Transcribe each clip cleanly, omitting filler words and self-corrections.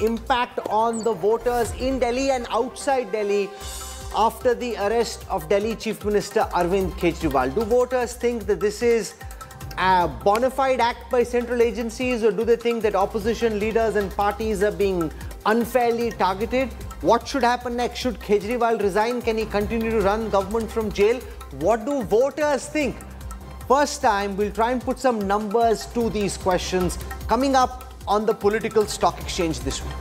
impact on the voters in Delhi and outside Delhi after the arrest of Delhi Chief Minister Arvind Kejriwal? Do voters think that this is a bona fide act by central agencies, or do they think that opposition leaders and parties are being unfairly targeted? What should happen next? Should Kejriwal resign? Can he continue to run government from jail? What do voters think? First time, we'll try and put some numbers to these questions coming up on the Political Stock Exchange this week.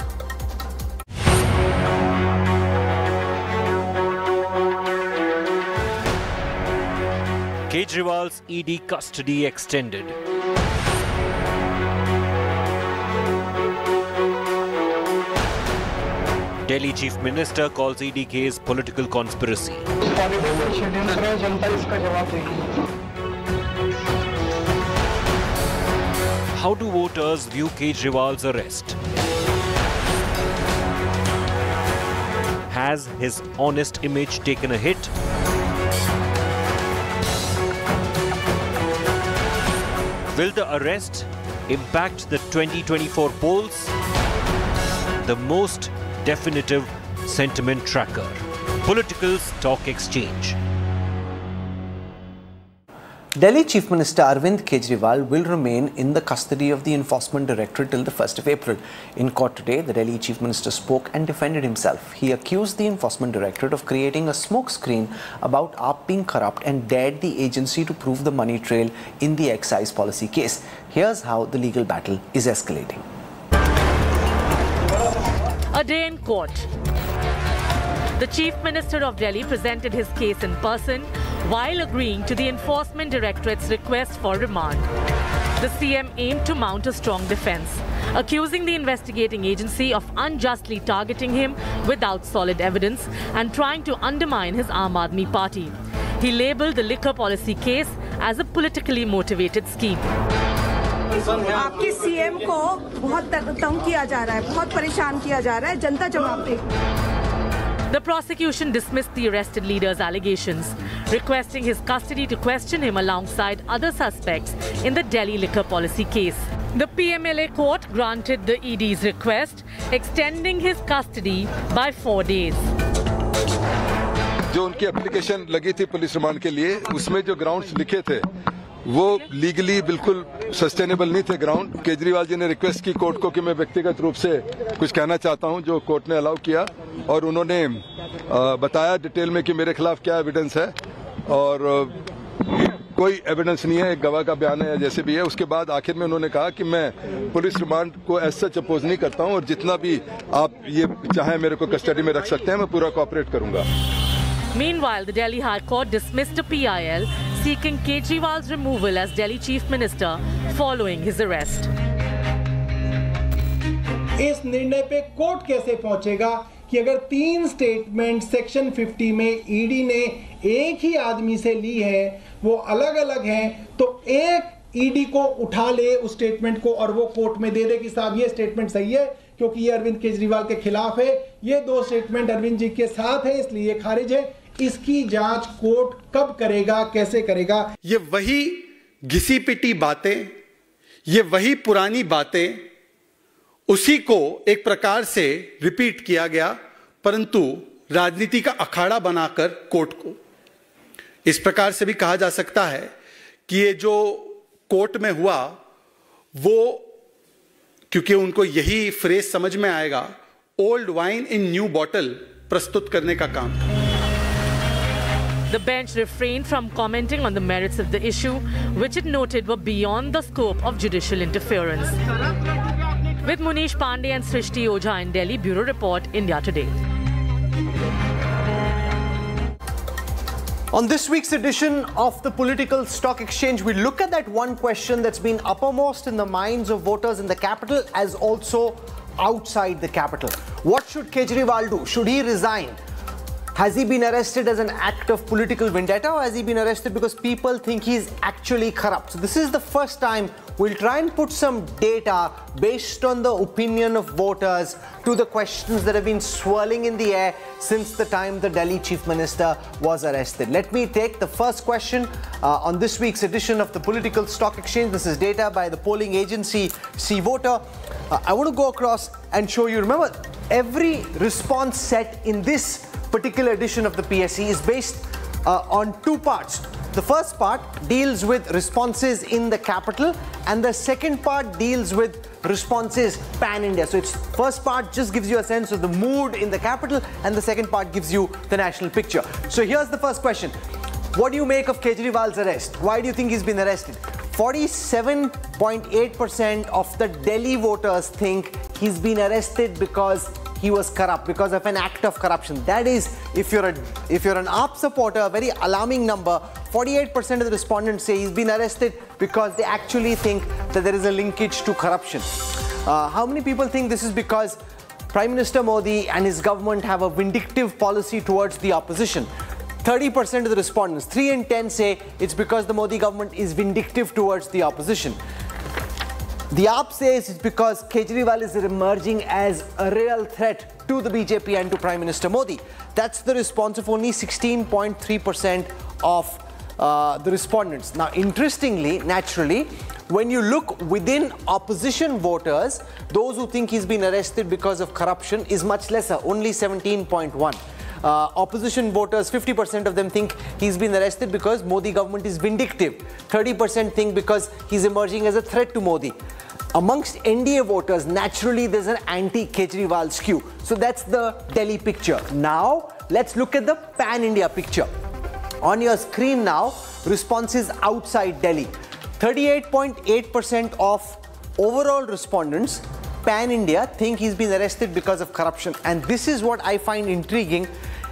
Kejriwal's ED custody extended. Delhi Chief Minister calls ED case political conspiracy. How do voters view Kejriwal's arrest? Has his honest image taken a hit? Will the arrest impact the 2024 polls? The most definitive sentiment tracker. Political Stock Exchange. Delhi Chief Minister Arvind Kejriwal will remain in the custody of the Enforcement Directorate till the 1st of April. In court today, the Delhi Chief Minister spoke and defended himself. He accused the Enforcement Directorate of creating a smokescreen about AAP being corrupt and dared the agency to prove the money trail in the excise policy case. Here's how the legal battle is escalating. A day in court. The Chief Minister of Delhi presented his case in person while agreeing to the Enforcement Directorate's request for remand. The CM aimed to mount a strong defense, accusing the investigating agency of unjustly targeting him without solid evidence and trying to undermine his Aam Aadmi Party. He labelled the liquor policy case as a politically motivated scheme. आपके CM को बहुत तंग किया जा रहा है, बहुत परेशान किया जा रहा है, जनता जवाब देगी. The prosecution dismissed the arrested leader's allegations, requesting his custody to question him alongside other suspects in the Delhi liquor policy case. The PMLA court granted the ED's request, extending his custody by 4 days. जो उनकी application लगी थी police remand के लिए, उसमें जो grounds लिखे थे, वो legally बिल्कुल sustainable नहीं थे ground. केजरीवाल जी ने request की court को कि मैं व्यक्तिगत रूप से कुछ कहना चाहता हूँ, जो court ने allow किया. और उन्होंने बताया डिटेल में कि मेरे खिलाफ क्या एविडेंस है और कोई एविडेंस नहीं है, एक गवाह का बयान है जैसे भी है. उसके बाद आखिर में उन्होंने कहा कि मैं पुलिस रिमांड को एज सच अपोज नहीं करता हूं और जितना भी आप ये चाहें मेरे को कस्टडी में रख सकते हैं, मैं पूरा कोऑपरेट करूंगा. Meanwhile, the Delhi High Court dismissed a PIL seeking Kejriwal's removal as Delhi Chief Minister following his arrest. इस निर्णय पे कोर्ट कैसे पहुंचेगा कि अगर 3 स्टेटमेंट सेक्शन 50 में ईडी ने एक ही आदमी से ली है, वो अलग अलग हैं, तो एक ईडी को उठा ले उस स्टेटमेंट को और वो कोर्ट में दे दे कि साहब ये स्टेटमेंट सही है क्योंकि ये अरविंद केजरीवाल के खिलाफ है, ये 2 स्टेटमेंट अरविंद जी के साथ है इसलिए ये खारिज है. इसकी जांच कोर्ट कब करेगा, कैसे करेगा? ये वही घिसी पिटी बातें, ये वही पुरानी बातें, उसी को एक प्रकार से रिपीट किया गया परंतु राजनीति का अखाड़ा बनाकर कोर्ट को. इस प्रकार से भी कहा जा सकता है कि ये जो कोर्ट में हुआ वो, क्योंकि उनको यही फ्रेज समझ में आएगा, old wine in new bottle प्रस्तुत करने का काम था. The bench refrained from commenting on the merits of the issue, which it noted were beyond the scope of judicial interference. With Munish Pandey and Srishti Ojha in Delhi, Bureau Report, India Today. On this week's edition of the Political Stock Exchange, we look at that one question that's been uppermost in the minds of voters in the capital as also outside the capital. What should Kejriwal do? Should he resign? Has he been arrested as an act of political vendetta, or has he been arrested because people think he's actually corrupt? So this is the first time We'll try and put some data based on the opinion of voters to the questions that have been swirling in the air since the time the Delhi Chief Minister was arrested. Let me take the first question on this week's edition of the Political Stock Exchange. This is data by the polling agency C-Voter. I want to go across and show you. Remember, every response set in this particular edition of the PSE is based on two parts. The first part deals with responses in the capital, and the second part deals with responses pan-India. So its first part just gives you a sense of the mood in the capital, and the second part gives you the national picture. So here's the first question. What do you make of Kejriwal's arrest? Why do you think he's been arrested? 47.8% of the Delhi voters think he's been arrested because he was corrupt, because of an act of corruption. That is, if you're an AAP supporter, a very alarming number. 48% of the respondents say he's been arrested because they actually think that there is a linkage to corruption. How many people think this is because Prime Minister Modi and his government have a vindictive policy towards the opposition? 30% of the respondents, 3 in 10 say it's because the Modi government is vindictive towards the opposition. The AAP says it's because Kejriwal is emerging as a real threat to the BJP and to Prime Minister Modi. That's the response of only 16.3% of the respondents. Now, interestingly, naturally, when you look within opposition voters, those who think he's been arrested because of corruption is much lesser, only 17.1%. Opposition voters, 50% of them think he's been arrested because Modi government is vindictive. 30% think because he's emerging as a threat to Modi. Amongst NDA voters, naturally, there's an anti-Kejriwal skew. So that's the Delhi picture. Now, let's look at the pan-India picture. On your screen now, responses outside Delhi. 38.8% of overall respondents pan-India think he's been arrested because of corruption. And this is what I find intriguing.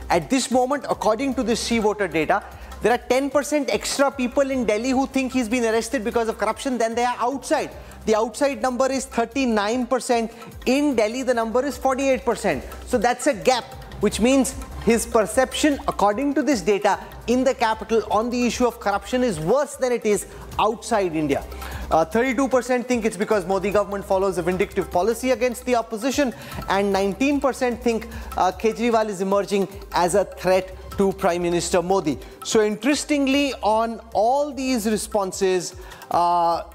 At this moment, according to the C-Voter data, there are 10% extra people in Delhi who think he's been arrested because of corruption than they are outside. The outside number is 39%. In Delhi, the number is 48%. So that's a gap, which means his perception, according to this data, in the capital on the issue of corruption is worse than it is outside India. 32% think it's because Modi government follows a vindictive policy against the opposition, and 19% think Kejriwal is emerging as a threat to Prime Minister Modi. So interestingly, on all these responses,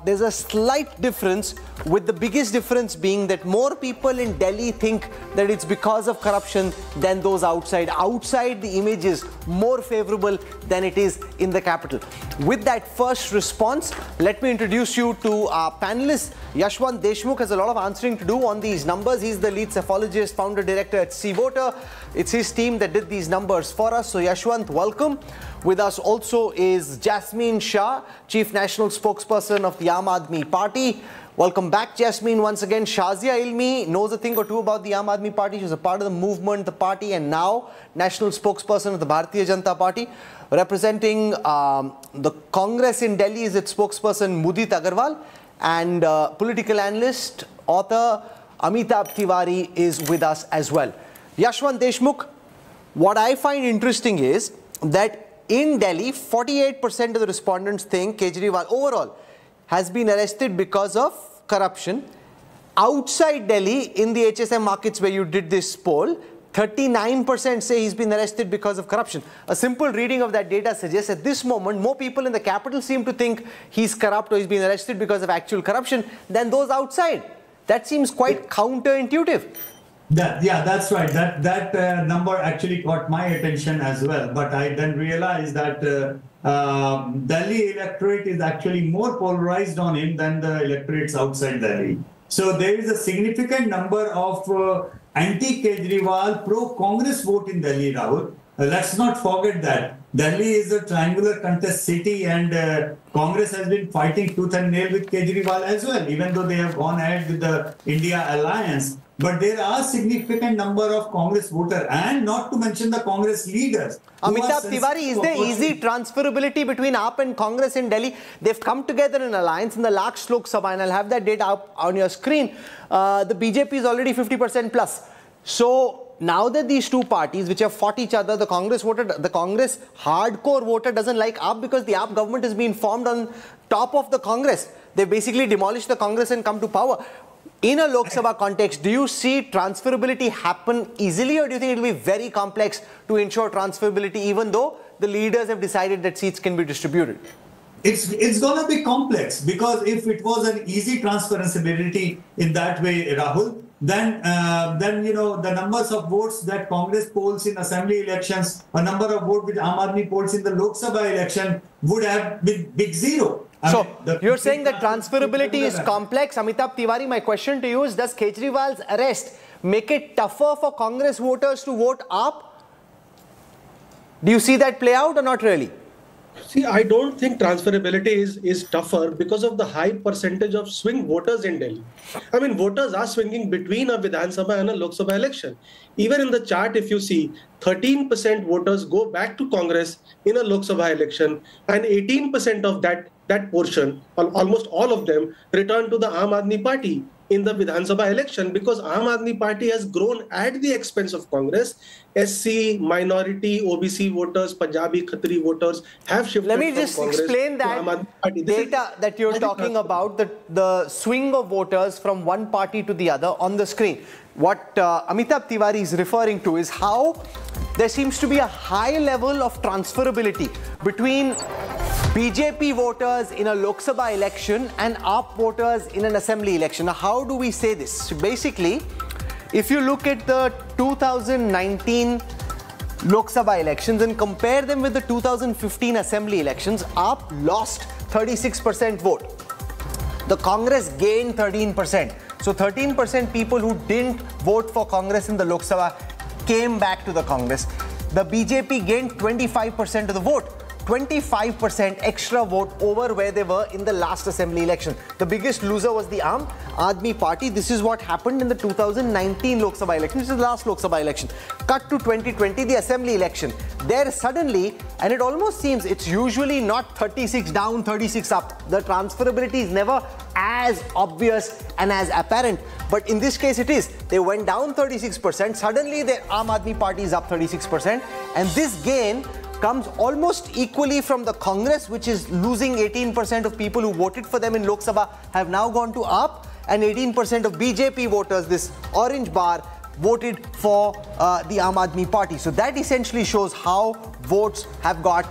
there's a slight difference, with the biggest difference being that more people in Delhi think that it's because of corruption than those outside. Outside, the image is more favorable than it is in the capital. With that first response, let me introduce you to our panelists. Yashwant Deshmukh has a lot of answering to do on these numbers. He's the lead sophologist, founder director at C-Voter. It's his team that did these numbers for us. So Yashwant, welcome. With us also is Jasmine Shah, Chief National Spokesperson of the Aam Aadmi Party. Welcome back, Jasmine, once again. Shazia Ilmi knows a thing or two about the Aam Aadmi Party. She was a part of the movement, the party, and now National Spokesperson of the Bharatiya Janata Party. Representing the Congress in Delhi is its spokesperson, Mudit Agarwal. And political analyst, author Amitabh Tiwari is with us as well. Yashwant Deshmukh, what I find interesting is that in Delhi, 48% of the respondents think Kejriwal overall has been arrested because of corruption. Outside Delhi, in the HSM markets where you did this poll, 39% say he's been arrested because of corruption. A simple reading of that data suggests at this moment, more people in the capital seem to think he's corrupt or he's been arrested because of actual corruption than those outside. That seems quite counterintuitive. That's right. That number actually caught my attention as well. But I then realized that Delhi electorate is actually more polarized on him than the electorates outside Delhi. So there is a significant number of anti-Kejriwal, pro-Congress vote in Delhi, Rahul. Let's not forget that. Delhi is a triangular contest city, and Congress has been fighting tooth and nail with Kejriwal as well, even though they have gone ahead with the India Alliance. But there are significant number of Congress voters, and not to mention the Congress leaders. Amitabh Tiwari, is there easy transferability between AAP and Congress in Delhi? They've come together in alliance in the last Lok Sabha, and I'll have that data up on your screen. The BJP is already 50% plus. So now that these two parties, which have fought each other, the Congress hardcore voter doesn't like AAP because the AAP government has been formed on top of the Congress. They basically demolished the Congress and come to power. In a Lok Sabha context, do you see transferability happen easily, or do you think it will be very complex to ensure transferability even though the leaders have decided that seats can be distributed? It's going to be complex, because if it was an easy transferability in that way, Rahul, then you know, the numbers of votes that Congress polls in assembly elections, a number of votes which Aam Aadmi polls in the Lok Sabha election would have been big zero. So, you're saying that transferability is complex. Amitabh Tiwari, my question to you is, does Kejriwal's arrest make it tougher for Congress voters to vote up? Do you see that play out or not really? See, I don't think transferability is tougher because of the high percentage of swing voters in Delhi. I mean, voters are swinging between a Vidhan Sabha and a Lok Sabha election. Even in the chart, if you see, 13% voters go back to Congress in a Lok Sabha election, and 18% of that portion, almost all of them, return to the Aam Aadmi Party in the Vidhan Sabha election, because Aam Aadmi Party has grown at the expense of Congress. SC, minority, OBC voters, Punjabi, Khatri voters have shifted. Let me just explain that data that you're talking about, the swing of voters from one party to the other on the screen. What Amitabh Tiwari is referring to is how there seems to be a high level of transferability between BJP voters in a Lok Sabha election and AAP voters in an assembly election. Now, how do we say this? So basically, if you look at the 2019 Lok Sabha elections and compare them with the 2015 assembly elections, AAP lost 36% vote. The Congress gained 13%. So 13% people who didn't vote for Congress in the Lok Sabha came back to the Congress. The BJP gained 25% of the vote. 25% extra vote over where they were in the last assembly election. The biggest loser was the Aam Aadmi Party. This is what happened in the 2019 Lok Sabha election, which is the last Lok Sabha election. Cut to 2020, the assembly election. There suddenly, and it almost seems it's usually not 36 down, 36 up. The transferability is never as obvious and as apparent. But in this case, it is. They went down 36%. Suddenly, their Aam Aadmi Party is up 36%. And this gain comes almost equally from the Congress, which is losing 18% of people who voted for them in Lok Sabha have now gone to AAP, and 18% of BJP voters, this orange bar, voted for the Aam Aadmi Party. So that essentially shows how votes have got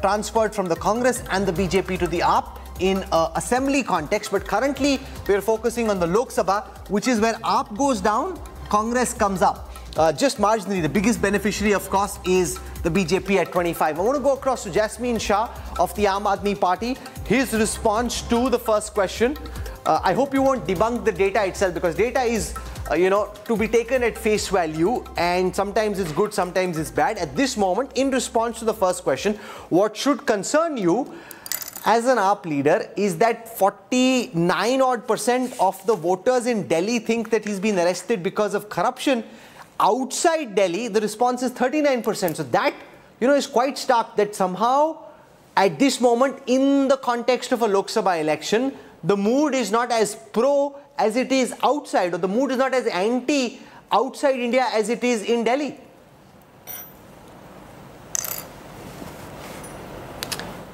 transferred from the Congress and the BJP to the AAP in assembly context. But currently, we're focusing on the Lok Sabha, which is where AAP goes down, Congress comes up. Just marginally, the biggest beneficiary, of course, is the BJP at 25. I want to go across to Jasmine Shah of the Aam Aadmi Party. His response to the first question, I hope you won't debunk the data itself, because data is, you know, to be taken at face value, and sometimes it's good, sometimes it's bad. At this moment, in response to the first question, what should concern you as an AAP leader is that 49% odd of the voters in Delhi think that he's been arrested because of corruption. Outside Delhi, the response is 39%. So that, you know, is quite stark that somehow at this moment, in the context of a Lok Sabha election, the mood is not as pro as it is outside, or the mood is not as anti outside India as it is in Delhi.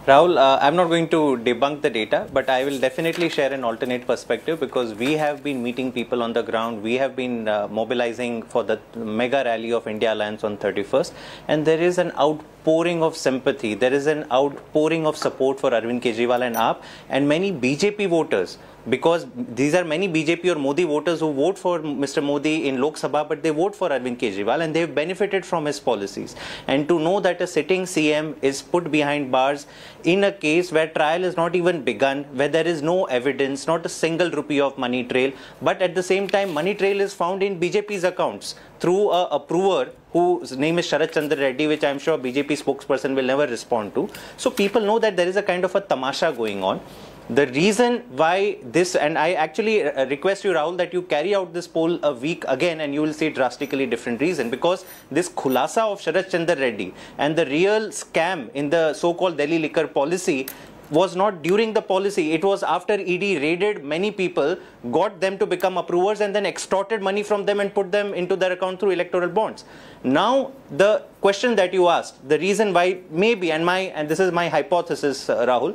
Rahul, I'm not going to debunk the data, but I will definitely share an alternate perspective, because we have been meeting people on the ground. We have been mobilizing for the mega rally of India Alliance on 31st. And there is an outpouring of sympathy. There is an outpouring of support for Arvind Kejriwal and AAP, and many BJP voters, because these are many BJP or Modi voters who vote for Mr. Modi in Lok Sabha, but they vote for Arvind Kejriwal, and they've benefited from his policies. And to know that a sitting CM is put behind bars in a case where trial is not even begun, where there is no evidence, not a single rupee of money trail, but at the same time, money trail is found in BJP's accounts through an approver whose name is Sharath Chandra Reddy, which I'm sure BJP spokesperson will never respond to. So people know that there is a kind of a tamasha going on. The reason why this, and I actually request you, Rahul, that you carry out this poll a week again, and you will see drastically different reason, because this khulasa of Sharath Chandra Reddy and the real scam in the so-called Delhi liquor policy was not during the policy. It was after ED raided many people, got them to become approvers, and then extorted money from them and put them into their account through electoral bonds. Now, the question that you asked, the reason why maybe, and this is my hypothesis, Rahul,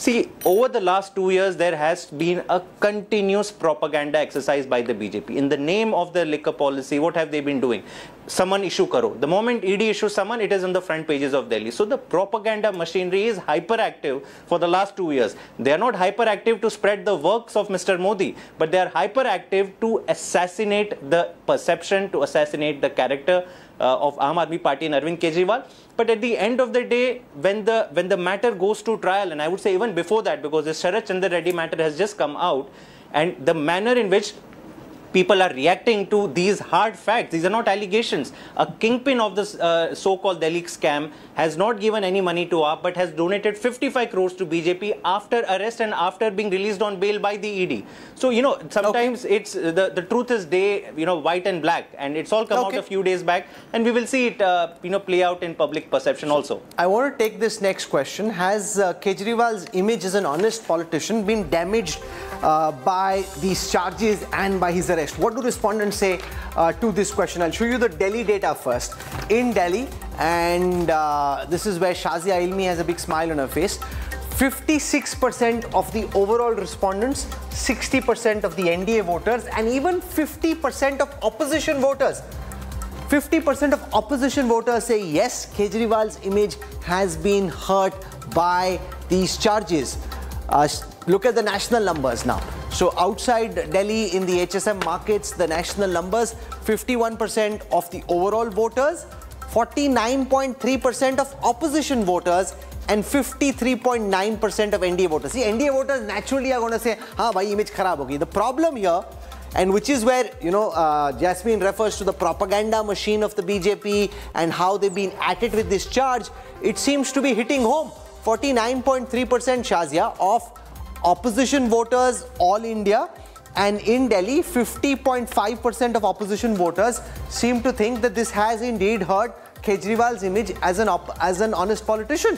See, over the last 2 years, there has been a continuous propaganda exercise by the BJP. In the name of the liquor policy, what have they been doing? Summon issue karo. The moment ED issues summon, it is on the front pages of Delhi. So the propaganda machinery is hyperactive for the last 2 years. They are not hyperactive to spread the works of Mr. Modi, but they are hyperactive to assassinate the perception, to assassinate the character of Aam Aadmi Party and Arvind Kejriwal. But at the end of the day, when the matter goes to trial, and I would say even before that, because the Sharath Chandra Reddy matter has just come out, and the manner in which people are reacting to these hard facts, these are not allegations. A kingpin of this so-called Delhi scam has not given any money to AAP, but has donated 55 crores to BJP after arrest and after being released on bail by the ED. So, you know, sometimes it's the truth is white and black, and it's all come out a few days back, and we will see it, play out in public perception also. I want to take this next question. Has Kejriwal's image as an honest politician been damaged by these charges and by his arrest? What do respondents say to this question? I'll show you the Delhi data first. In Delhi, and this is where Shazia Ilmi has a big smile on her face, 56% of the overall respondents, 60% of the NDA voters, and even 50% of opposition voters. 50% of opposition voters say yes, Kejriwal's image has been hurt by these charges. Look at the national numbers now. So outside Delhi in the HSM markets, the national numbers, 51% of the overall voters, 49.3% of opposition voters, and 53.9% of NDA voters. See, NDA voters naturally are going to say, "Ha, bhai, image kharab hogi." The problem here, and which is where, you know, Jasmine refers to the propaganda machine of the BJP and how they've been at it with this charge, it seems to be hitting home. 49.3% Shazia of opposition voters all India, and in Delhi 50.5% of opposition voters seem to think that this has indeed hurt Kejriwal's image as an honest politician.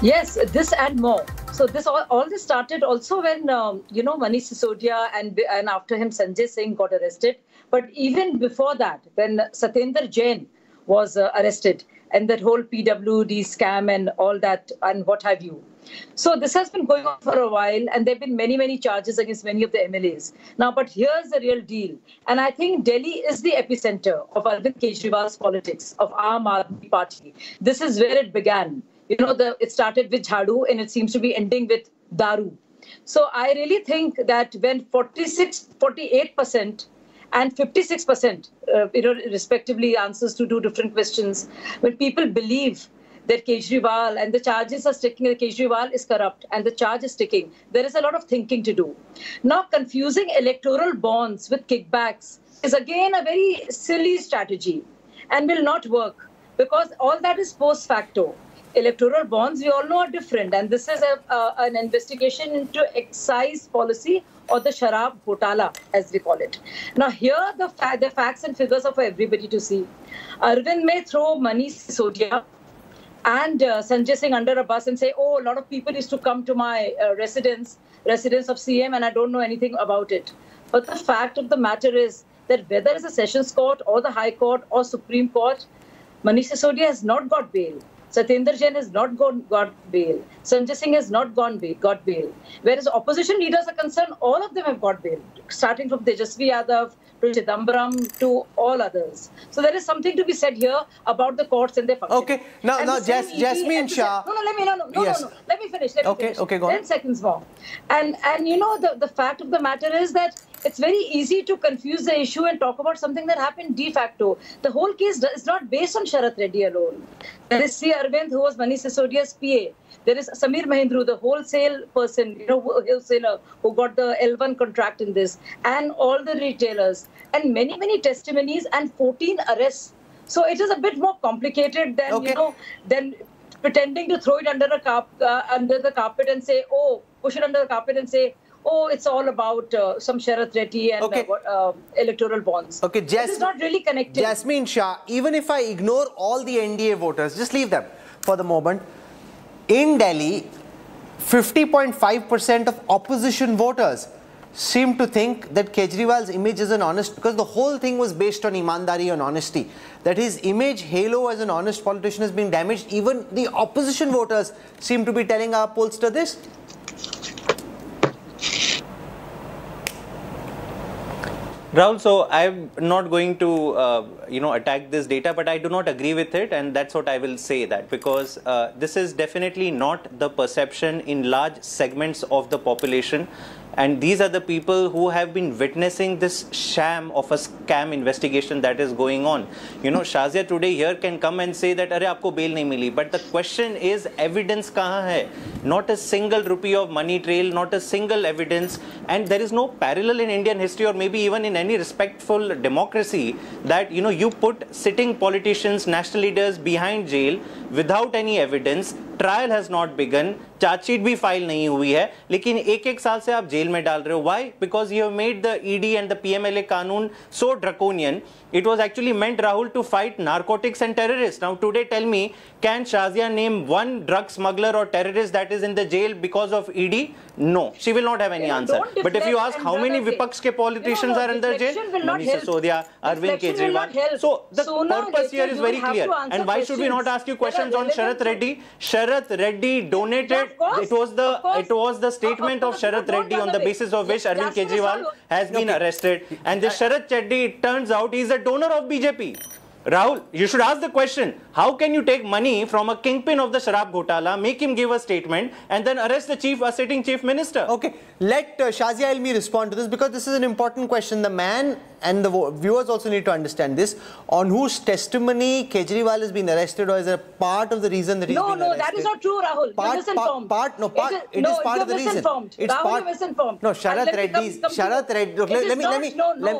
Yes, this and more. So this all this started also when Manish Sisodia and after him Sanjay Singh got arrested, but even before that when Satyendra Jain was arrested and that whole PWD scam and all that and what have you. So this has been going on for a while, and there have been many, many charges against many of the MLAs. Now, but here's the real deal. And I think Delhi is the epicenter of Arvind Kejriwal's politics, of Aam Aadmi Party. This is where it began. You know, it started with Jhadu, and it seems to be ending with Daru. So I really think that when 48%, and 56%, respectively, answers to two different questions. When people believe that Kejriwal and the charges are sticking, that Kejriwal is corrupt and the charge is sticking, there is a lot of thinking to do. Now, confusing electoral bonds with kickbacks is again a very silly strategy and will not work because all that is post facto. Electoral bonds, we all know, are different, and this is an investigation into excise policy or the Sharab Ghotala, as we call it. Now, here are the facts and figures are for everybody to see. Arvind may throw Manish Sisodia and Sanjay Singh under a bus and say, "Oh, a lot of people used to come to my residence of CM, and I don't know anything about it." But the fact of the matter is that whether it's a Sessions Court or the High Court or Supreme Court, Manish Sisodia has not got bail. Satyendra Jain has not got bail. Sanjay Singh has not got bail. Whereas opposition leaders are concerned, all of them have got bail, starting from Tejashwi Yadav to Chidambaram to all others. So there is something to be said here about the courts and their function. Okay, now Jasmine Shah. Let me finish. Okay, go on. 10 seconds more. And you know, the fact of the matter is that it's very easy to confuse the issue and talk about something that happened de facto. The whole case is not based on Sharath Reddy alone. There is C. Arvind, who was Manish Sisodia's PA. There is Samir Mahendru, the wholesale person, wholesaler, who got the L1 contract in this, and all the retailers, and many, many testimonies and 14 arrests. So it is a bit more complicated than, than pretending to throw it under the carpet and say, oh, push it under the carpet and say, oh, it's all about some Sharath Reddy and electoral bonds. Okay, this is not really connected. Jasmine Shah, even if I ignore all the NDA voters, just leave them for the moment. In Delhi, 50.5% of opposition voters seem to think that Kejriwal's image is an honest, because the whole thing was based on imandari, on honesty, that his image halo as an honest politician has been damaged. Even the opposition voters seem to be telling our pollster this. Rahul, so I'm not going to, attack this data, but I do not agree with it, and that's what I will say, that because this is definitely not the perception in large segments of the population, and these are the people who have been witnessing this sham of a scam investigation that is going on. You know, Shazia today here can come and say that, "Arey, aapko bail nahi mili," but the question is, evidence kahan hai? Not a single rupee of money trail, not a single evidence, and there is no parallel in Indian history, or maybe even in any respectful democracy, that you put sitting politicians, national leaders behind jail without any evidence. Trial has not begun. Charge sheet bhi file nahi hui hai. Lekin ek saal se aap jail mein dal rahe ho. Why? Because you have made the ED and the PMLA Kanun so draconian. It was actually meant, Rahul, to fight narcotics and terrorists. Now today tell me, can Shazia name one drug smuggler or terrorist that is in the jail because of ED? No. She will not have any answer. But if you ask how many Vipaks ke politicians are under jail, Manish Sisodia, Arvind Kejriwal. So the purpose here is very clear. And why should we not ask you questions on Sharath Reddy? Sharath Reddy donated. It was the statement of Sharath Reddy on the basis of which Arvind Kejriwal has been arrested. And this Sharath Reddy, it turns out, is a donor of BJP. Rahul, you should ask the question, how can you take money from a kingpin of the Sharab Ghotala, make him give a statement, and then arrest the sitting chief minister? Okay, let Shazia Ilmi respond to this, because this is an important question. The man and the viewers also need to understand this, on whose testimony Kejriwal has been arrested, or is a part of the reason that he's been arrested? No, that is not true, Rahul. It is part of the reason. Rahul, you misinformed. No, Sharath Reddy.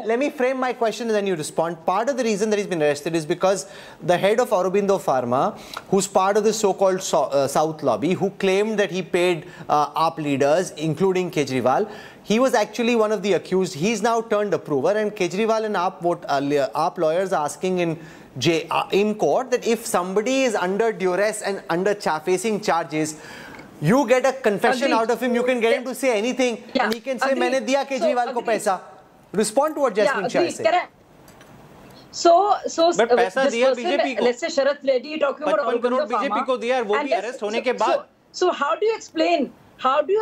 Let me frame my question and then you respond. Part of the reason that he's been arrested is because the head of Aurobindo Pharma, who's part of the so-called South Lobby, who claimed that he paid AAP leaders, including Kejriwal, he was actually one of the accused. He's now turned approver, and Kejriwal and AAP lawyers are asking in court that if somebody is under duress and under facing charges, you get a confession out of him, you can get him to say anything, and he can say, "Maine diya Kejriwal ko paisa." Respond to what Jasmine Shah is saying. So, this person, let's say Sharath Reddy, you talking about Aurobindo Pharma. So, how do you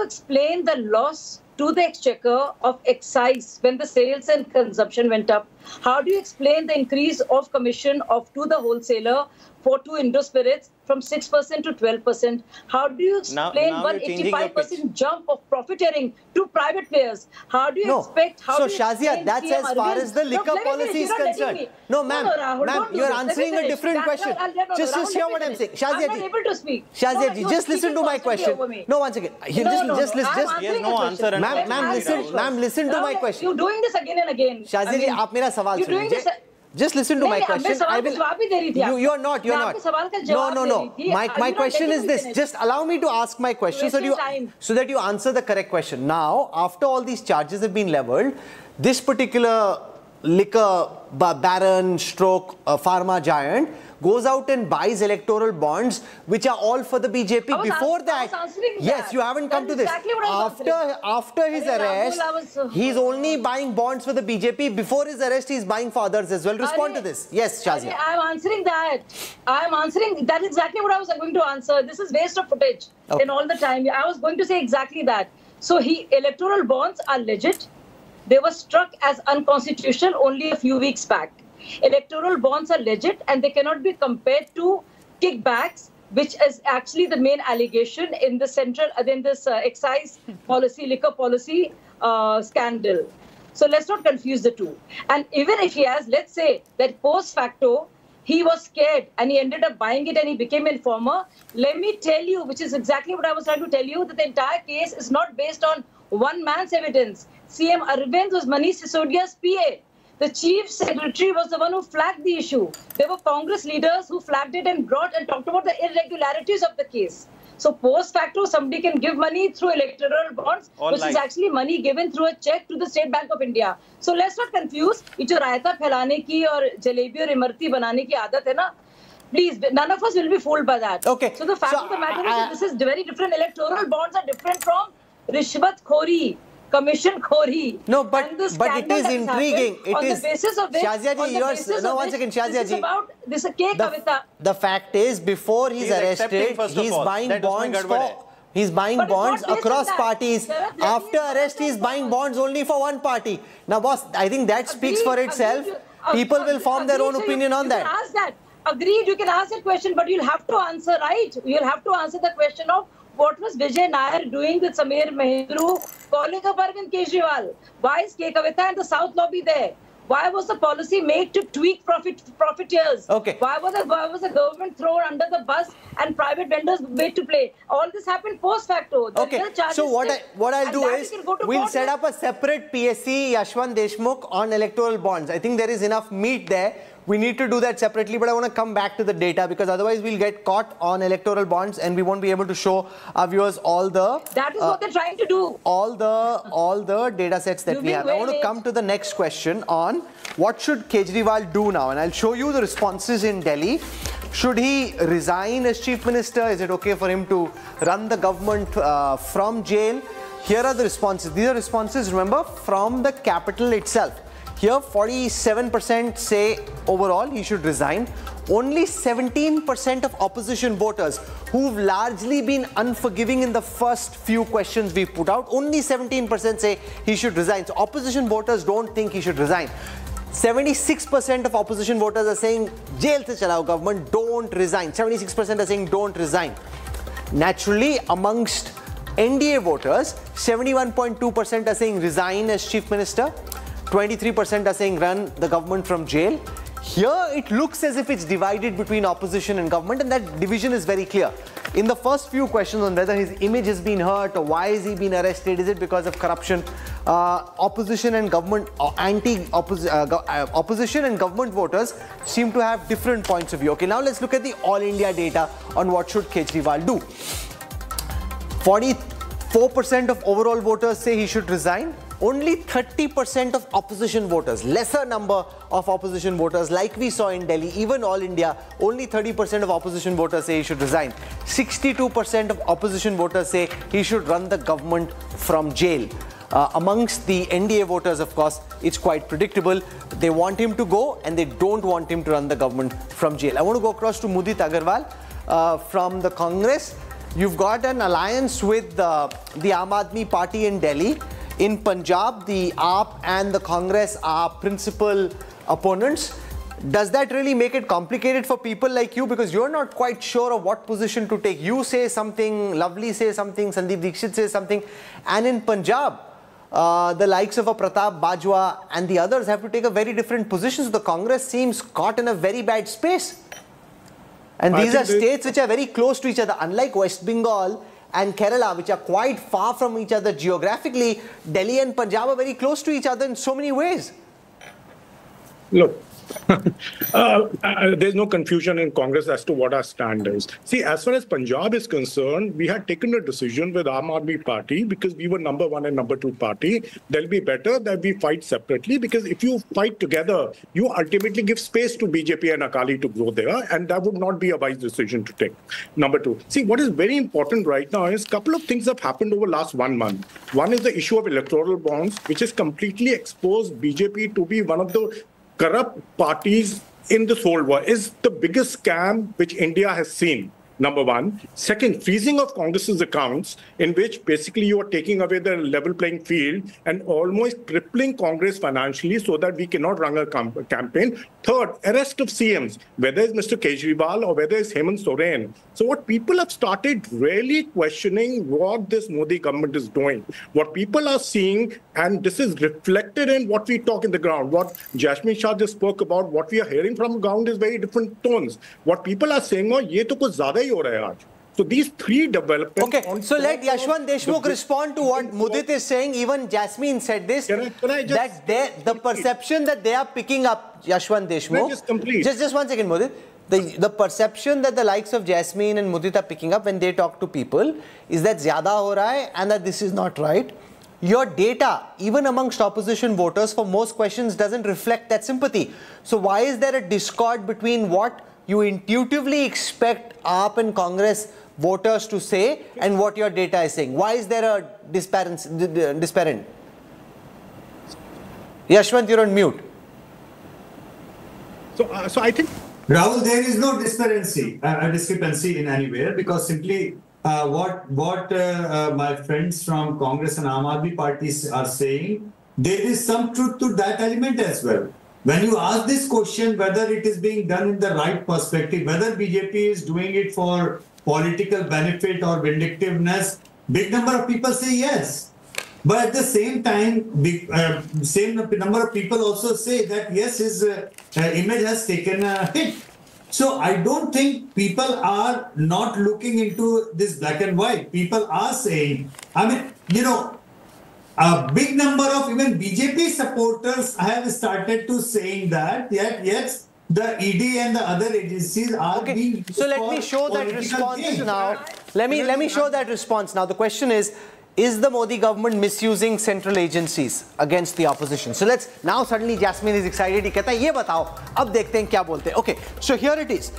explain the loss to the exchequer of excise when the sales and consumption went up? How do you explain the increase of commission to the wholesaler for two Indo spirits from 6% to 12%? How do you explain 185% jump of profiteering to private players? How do you expect? How so, do you Shazia, that's as far as the liquor policy is concerned. No, ma'am, you're answering a different question. Just hear what I'm saying. Shazia, I'm not able to speak. Shazia ji, just listen to my question. No, once again. Just no answer. Ma'am, listen to my question. You're doing this again and again. Shazia ji, aap mera sawal suniye. Just listen to my question. You're not. No. My question is this. Just allow me to ask my question so that you answer the correct question. Now, after all these charges have been leveled, this particular liquor baron stroke pharma giant goes out and buys electoral bonds, which are all for the BJP. After his arrest, he's only buying bonds for the BJP. Before his arrest, he's buying for others as well. Respond to this. Yes, Shazia. I'm answering that. That's exactly what I was going to answer. This is waste of footage. Okay. And all the time, I was going to say exactly that. So electoral bonds are legit. They were struck as unconstitutional only a few weeks back. Electoral bonds are legit, and they cannot be compared to kickbacks, which is actually the main allegation in the excise policy, liquor policy scandal. So let's not confuse the two. And even if he has, let's say that post facto, he was scared and he ended up buying it and he became an informer. Let me tell you, which is exactly what I was trying to tell you, that the entire case is not based on one man's evidence. CM Arvind was Manish Sisodia's PA. The chief secretary was the one who flagged the issue. There were Congress leaders who flagged it and brought and talked about the irregularities of the case. So post facto, somebody can give money through electoral bonds, which is actually money given through a check to the State Bank of India. So let's not confuse. ये जो रायता फैलाने की और जलेबी और इमरती बनाने की आदत है ना. Please, none of us will be fooled by that. Okay. So the fact of the matter is, this is very different. Electoral bonds are different from rishwat khori. commission khori. No, but it is intriguing. It is. Shazia ji, yours. No, one second, Shazia ji. This is a cake, Kavita. The fact is, before he's arrested, he's buying bonds for. He's buying bonds across parties. After arrest, he's buying bonds only for one party. Now, boss, I think that speaks for itself. People will form their own opinion on that. Ask that. Agreed, you can ask that question, but you'll have to answer, right? You'll have to answer the question of what was Vijay Nair doing with Samir Mahendru, calling up Arvind Kejriwal? Why is K. Kavita and the South Lobby there? Why was the policy made to tweak profiteers? Okay. Why was the government thrown under the bus and private vendors made to play? All this happened post facto. The okay. So what I'll do is we'll set up a separate PSC Yashwant Deshmukh on electoral bonds. I think there is enough meat there. We need to do that separately, but I want to come back to the data because otherwise we'll get caught on electoral bonds and we won't be able to show our viewers all the. That is what they're trying to do. All the data sets that we have. I want to come to the next question on what should Kejriwal do now, and I'll show you the responses in Delhi. Should he resign as chief minister? Is it okay for him to run the government from jail? Here are the responses. These are responses, remember, from the capital itself. Here, 47% say overall he should resign. Only 17% of opposition voters, who've largely been unforgiving in the first few questions we've put out, only 17% say he should resign. So opposition voters don't think he should resign. 76% of opposition voters are saying, jail se chalao government, don't resign. 76% are saying don't resign. Naturally, amongst NDA voters, 71.2% are saying resign as chief minister. 23% are saying run the government from jail. Here it looks as if it's divided between opposition and government, and that division is very clear. In the first few questions on whether his image has been hurt or why is he been arrested, is it because of corruption, opposition and government, opposition and government voters seem to have different points of view. Okay, now let's look at the All India data on what should Kejriwal do. 44% of overall voters say he should resign. Only 30% of opposition voters, lesser number of opposition voters, like we saw in Delhi, even All India, only 30% of opposition voters say he should resign. 62% of opposition voters say he should run the government from jail. Amongst the NDA voters, of course, it's quite predictable. They want him to go and they don't want him to run the government from jail. I want to go across to Mudit Agarwal from the Congress. You've got an alliance with the Aam Aadmi Party in Delhi. In Punjab, the AAP and the Congress are principal opponents. Does that really make it complicated for people like you? Because you're not quite sure of what position to take. You say something, Lovely says something, Sandeep Dikshit says something. And in Punjab, the likes of a Pratap Bajwa and the others have to take a very different position. So the Congress seems caught in a very bad space. And these are states which are very close to each other, unlike West Bengal and Kerala, which are quite far from each other geographically. Delhi and Punjab are very close to each other in so many ways. Look, there's no confusion in Congress as to what our stand is. See, as far as Punjab is concerned, we had taken a decision with Aam Aadmi Party because we were #1 and #2 party. They'll be better that we fight separately, because if you fight together, you ultimately give space to BJP and Akali to grow there, and that would not be a wise decision to take. #2. See, what is very important right now is a couple of things have happened over last 1 month. One is the issue of electoral bonds, which has completely exposed BJP to be one of the corrupt parties in this whole world. Is the biggest scam which India has seen, #1. Second, freezing of Congress's accounts, in which basically you are taking away the level playing field and almost crippling Congress financially so that we cannot run a campaign. Third, arrest of CMs, whether it's Mr. Kejriwal or whether it's Hemant Soren. So what people have started really questioning what this Modi government is doing. What people are seeing, and this is reflected in what we talk in the ground, what Jasmine Shah just spoke about, what we are hearing from the ground is very different tones. What people are saying, oh, ye to kuch zyada hi ho raha hai aaj. So these three developments... Okay, so let Yashwant Deshmukh respond to what Mudit is saying. Even Jasmine said this, the perception that they are picking up, Yashwant Deshmukh... Just 1 second, Mudit. The perception that the likes of Jasmine and Mudit are picking up when they talk to people is that zyada ho raha hai and that this is not right. Your data, even amongst opposition voters, for most questions doesn't reflect that sympathy. So why is there a discord between what you intuitively expect AAP and Congress voters to say and what your data is saying? Why is there a disparity? Yashwant, you're on mute. So I think, Rahul, there is no discrepancy in anywhere, because simply what my friends from Congress and Aam Aadmi parties are saying, there is some truth to that element as well. When you ask this question, whether it is being done in the right perspective, whether BJP is doing it for political benefit or vindictiveness, big number of people say yes. But at the same time, same number of people also say that yes, his image has taken a hit. So I don't think people are not looking into this black and white. People are saying, I mean, you know, a big number of even BJP supporters have started to saying that, yes, the ED and the other agencies are being. So let me show that response now. Let me show that response now. The question is the Modi government misusing central agencies against the opposition? So let's, now suddenly Jasmine is excited. He says, "Ye batao, ab dekhte hain kya bolte." Okay, so here it is.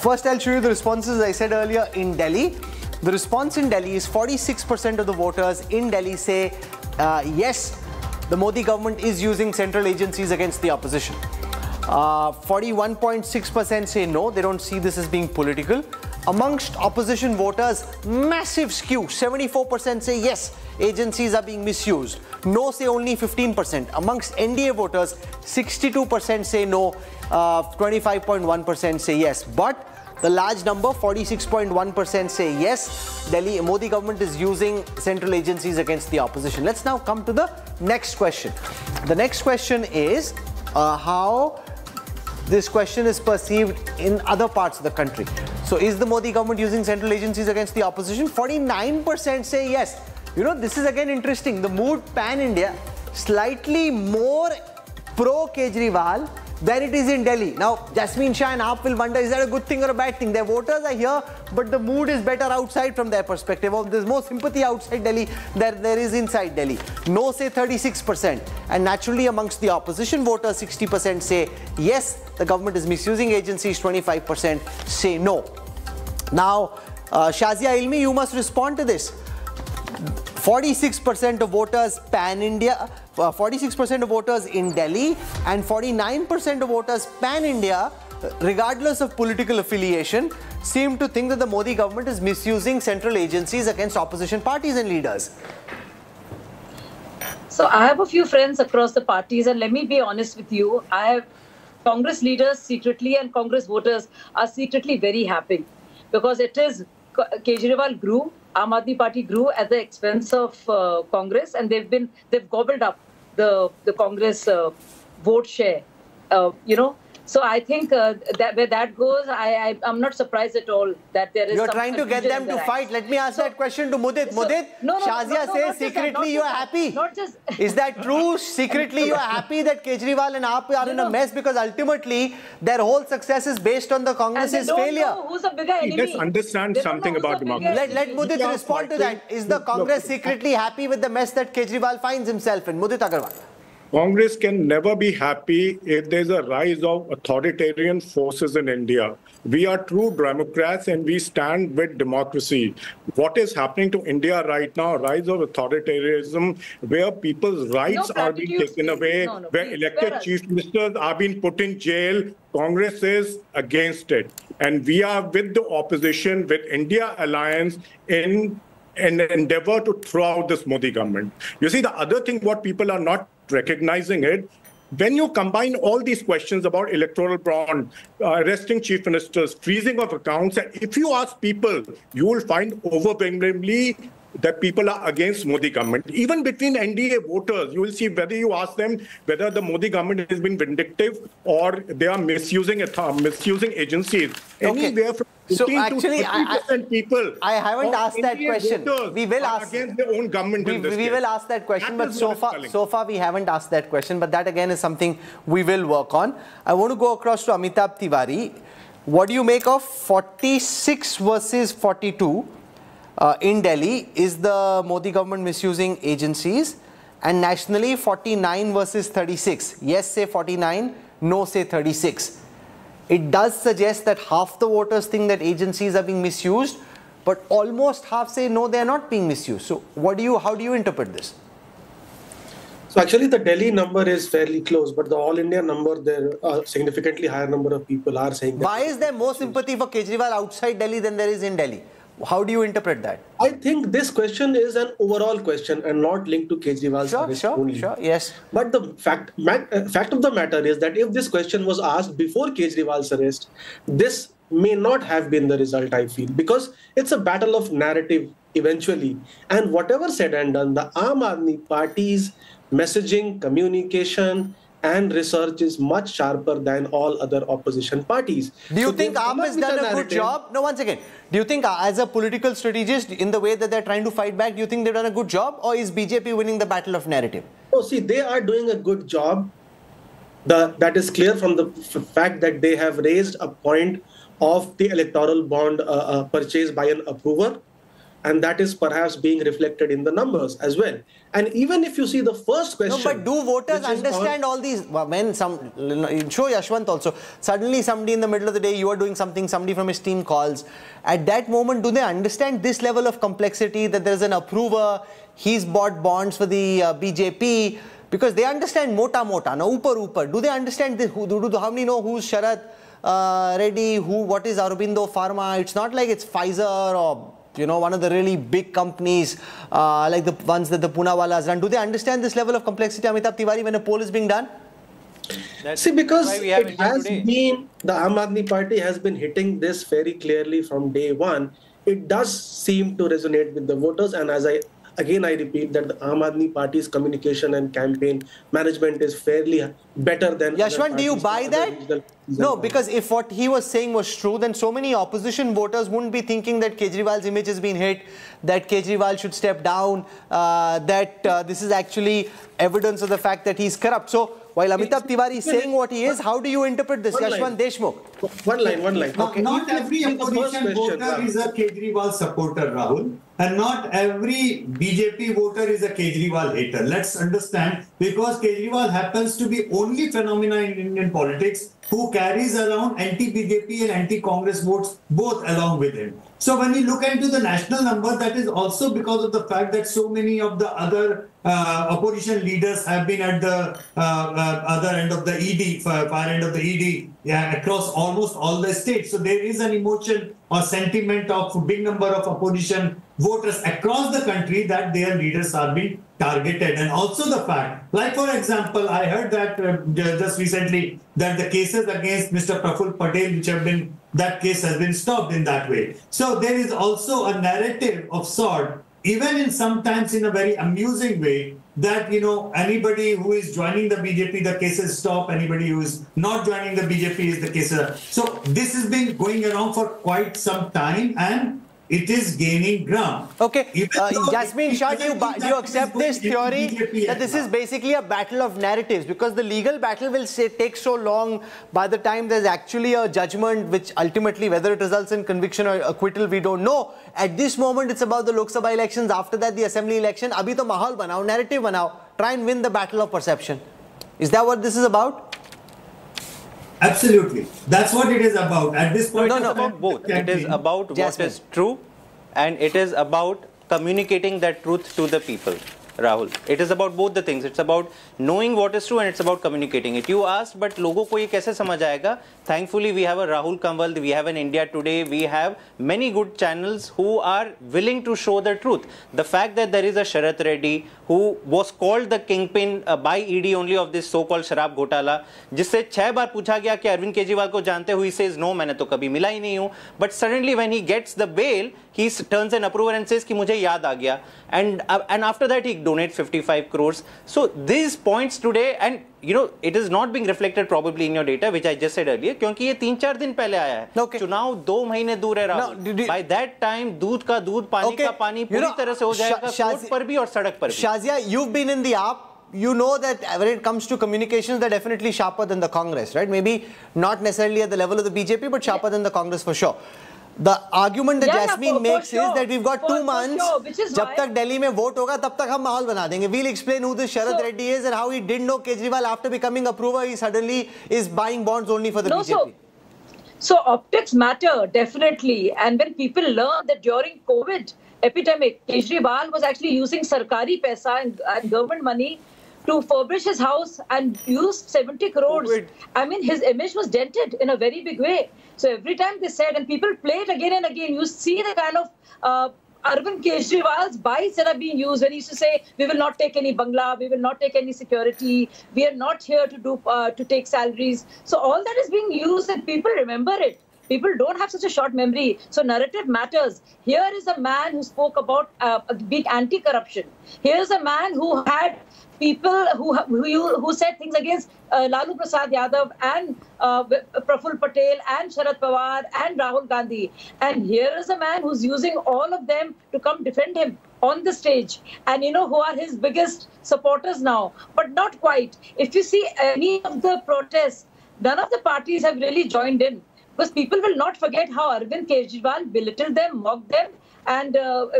First, I'll show you the responses, as I said earlier, in Delhi. The response in Delhi is 46% of the voters in Delhi say yes, the Modi government is using central agencies against the opposition. 41.6% say no, they don't see this as being political. Amongst opposition voters, massive skew, 74% say yes, agencies are being misused. No say only 15%. Amongst NDA voters, 62% say no, 25.1% say yes. But the large number, 46.1% say yes, Delhi Modi government is using central agencies against the opposition. Let's now come to the next question. The next question is how this question is perceived in other parts of the country. So is the Modi government using central agencies against the opposition? 49% say yes. You know, this is again interesting. The mood pan-India, slightly more pro-Kejriwal than it is in Delhi. Now, Jasmine Shah and Aap will wonder, is that a good thing or a bad thing? Their voters are here, but the mood is better outside from their perspective. Or there's more sympathy outside Delhi than there is inside Delhi. No say 36%. And naturally, amongst the opposition voters, 60% say yes, the government is misusing agencies, 25% say no. Now, Shazia Ilmi, you must respond to this. 46% of voters pan-India, 46% of voters in Delhi, and 49% of voters pan-India, regardless of political affiliation, seem to think that the Modi government is misusing central agencies against opposition parties and leaders. So I have a few friends across the parties, and let me be honest with you, I have Congress leaders secretly and Congress voters are secretly very happy, because it is Kejriwal grew, Aam Aadmi Party grew at the expense of Congress, and they've gobbled up the Congress vote share, you know. So I think that where that goes, I'm not surprised at all that there is. You're trying to get them to fight. Let me ask that question to Mudit. Mudit, Shazia says secretly you are happy. Is that true? Secretly you are happy that Kejriwal and Aap are in a mess, because ultimately their whole success is based on the Congress's failure. Who's a bigger enemy? Let's understand something about democracy. Let Mudit respond to that. Is the Congress secretly happy with the mess that Kejriwal finds himself in? Mudit Agarwal. Congress can never be happy if there's a rise of authoritarian forces in India. We are true democrats and we stand with democracy. What is happening to India right now, rise of authoritarianism, where people's rights are being taken away, where elected chief ministers are being put in jail. Congress is against it. And we are with the opposition, with India Alliance, in an endeavor to throw out this Modi government. You see, the other thing what people are not recognizing it, when you combine all these questions about electoral bond, arresting chief ministers, freezing of accounts, if you ask people, you will find overwhelmingly that people are against Modi government. Even between NDA voters, you will see whether you ask them whether the Modi government has been vindictive or they are misusing agencies. Okay. Anywhere from 15 to 30% people. I haven't asked that question. We will ask against their own government. We will ask that question, but so far we haven't asked that question. But that again is something we will work on. I want to go across to Amitabh Tiwari. What do you make of 46 versus 42? In Delhi, is the Modi government misusing agencies? And nationally, 49 versus 36. Yes, say 49. No, say 36. It does suggest that half the voters think that agencies are being misused, but almost half say no, they are not being misused. So, how do you interpret this? So actually the Delhi number is fairly close, but the all India number, there are significantly higher number of people are saying that. Why is there more sympathy for Kejriwal outside Delhi than there is in Delhi? How do you interpret that? I think this question is an overall question and not linked to Kejriwal's arrest only. Sure, yes. But the fact of the matter is that if this question was asked before Kejriwal's arrest, this may not have been the result, I feel, because it's a battle of narrative eventually. And whatever said and done, the Aam Aadmi Party's messaging, communication and research is much sharper than all other opposition parties. Do you think Aam has done a good job? No, once again, do you think as a political strategist, in the way that they're trying to fight back, do you think they've done a good job, or is BJP winning the battle of narrative? Oh, see, they are doing a good job. That is clear from the fact that they have raised a point of the electoral bond purchased by an approver. And that is perhaps being reflected in the numbers as well. And even if you see the first question... No, but do voters understand all these... When some... Show Yashwant also. Suddenly somebody in the middle of the day, you are doing something, somebody from his team calls. At that moment, do they understand this level of complexity, that there's an approver, he's bought bonds for the BJP? Because they understand mota-mota, na upar-upar. Do they understand this? How many know who's Sharath Reddy? What is Aurobindo Pharma? It's not like it's Pfizer or... you know, one of the really big companies like the ones that the Poonawalas run. Do they understand this level of complexity, Amitabh Tiwari, when a poll is being done? See, because it has been, the Aam Aadmi Party has been hitting this very clearly from day one. It does seem to resonate with the voters. And as I repeat that the Aam Aadmi Party's communication and campaign management is fairly better than... Yashwant, do you buy that? No, because if what he was saying was true, then so many opposition voters wouldn't be thinking that Kejriwal's image has been hit, that Kejriwal should step down, that this is actually evidence of the fact that he's corrupt. So, while Amitabh Tiwari is saying what he is, how do you interpret this, Yashwant Deshmukh? One line. Okay. Not every opposition voter is a Kejriwal supporter, Rahul. And not every BJP voter is a Kejriwal hater. Let's understand, because Kejriwal happens to be only phenomena in Indian politics who carries around anti-BJP and anti-Congress votes both along with him. So when we look into the national number, that is also because of the fact that so many of the other opposition leaders have been at the other end of the ED, far end of the ED, across almost all the states. So there is an emotion or sentiment of big number of opposition voters across the country that their leaders are being targeted. And also the fact, like for example, I heard that just recently that the cases against Mr. Praful Patel, which have been, that case has been stopped in that way. So there is also a narrative of sort, even in sometimes in a very amusing way, that, you know, anybody who is joining the BJP, the cases stop. Anybody who is not joining the BJP is the cases. So this has been going around for quite some time and it is gaining ground. Okay. Jasmine Shah, do you accept this theory that this is basically a battle of narratives? Because the legal battle will take so long, by the time there's actually a judgment, which ultimately, whether it results in conviction or acquittal, we don't know. At this moment, it's about the Lok Sabha elections. After that, the assembly election. Abhi to mahal banao, narrative banao. Try and win the battle of perception. Is that what this is about? Absolutely. That's what it is about. At this point, it's about both. It is about what is true, and it is about communicating that truth to the people, Rahul. It is about both the things. It's about knowing what is true and it's about communicating it. You asked, but logo ko ye kaise samajh aayega? Thankfully, we have a Rahul Kanwal, we have an India Today, we have many good channels who are willing to show the truth. The fact that there is a Sharath Reddy who was called the kingpin by ED only of this so-called Sharab Ghotala, jisse 6 baar pucha gaya ki Arvind Kejriwal ko jante ho, he says, no, maine to kabhi mila hi nahi hu. But suddenly when he gets the bail, he turns an approver and says ki mujhe yaad aa gaya. And after that, he donate 55 crores. So these points today, and you know, it is not being reflected probably in your data, which I just said earlier, because it has come 3-4 days earlier. Okay. Chunav 2 months away, Rahul. By that time, doodh ka doodh, pani ka pani, puri tarah se ho jayega, court par bhi aur sadak par bhi. Shazia, you've been in the app. You know that when it comes to communications, they're definitely sharper than the Congress, right? Maybe not necessarily at the level of the BJP, but sharper than the Congress for sure. The argument that Jasmine makes is that we've got 2 months. Jab tak Delhi mein vote hoga, tab tak hum mahol bana denge. We'll explain who this Sharath Reddy is and how he didn't know Kejriwal after becoming approver. He suddenly is buying bonds only for the BJP. So optics matter, definitely. And when people learn that during COVID epidemic, Kejriwal was actually using sarkari paisa and government money to furbish his house and used 70 crores. Wait. I mean, his image was dented in a very big way. So every time they said, and people played again and again, you see the kind of Arvind Kejriwal's buys that are being used when he used to say, we will not take any bangla, we will not take any security, we are not here to do to take salaries. So all that is being used and people remember it. People don't have such a short memory. So narrative matters. Here is a man who spoke about being anti-corruption. Here is a man who had people who said things against Lalu Prasad Yadav and Praful Patel and Sharad Pawar and Rahul Gandhi. And here is a man who's using all of them to come defend him on the stage. And you know who are his biggest supporters now, but not quite. If you see any of the protests, none of the parties have really joined in. Because people will not forget how Arvind Kejriwal belittled them, mocked them, and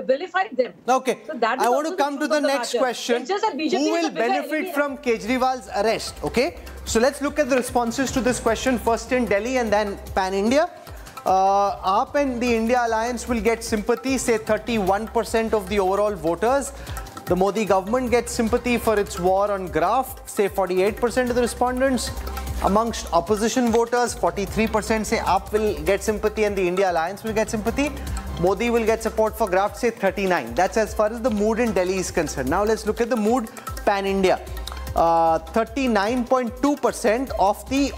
vilified them. Okay. So that I want to come to the next question. Who will benefit from Kejriwal's arrest? Okay. So let's look at the responses to this question. First in Delhi and then pan-India. AAP and the India Alliance will get sympathy, say 31% of the overall voters. The Modi government gets sympathy for its war on graft, say 48% of the respondents. Amongst opposition voters, 43% say AAP will get sympathy and the India Alliance will get sympathy. Modi will get support for graft, say 39. That's as far as the mood in Delhi is concerned. Now let's look at the mood pan-India. 39.2% of the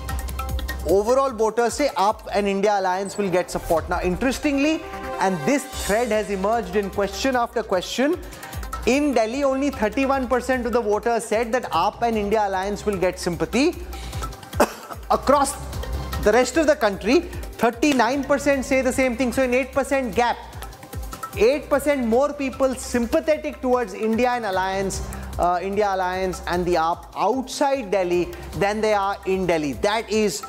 overall voters say AAP and India Alliance will get support. Now interestingly, and this thread has emerged in question after question, in Delhi only 31% of the voters said that AAP and India Alliance will get sympathy. Across the rest of the country, 39% say the same thing. So an 8% gap, 8% more people sympathetic towards India Alliance and the AAP outside Delhi than they are in Delhi. That is,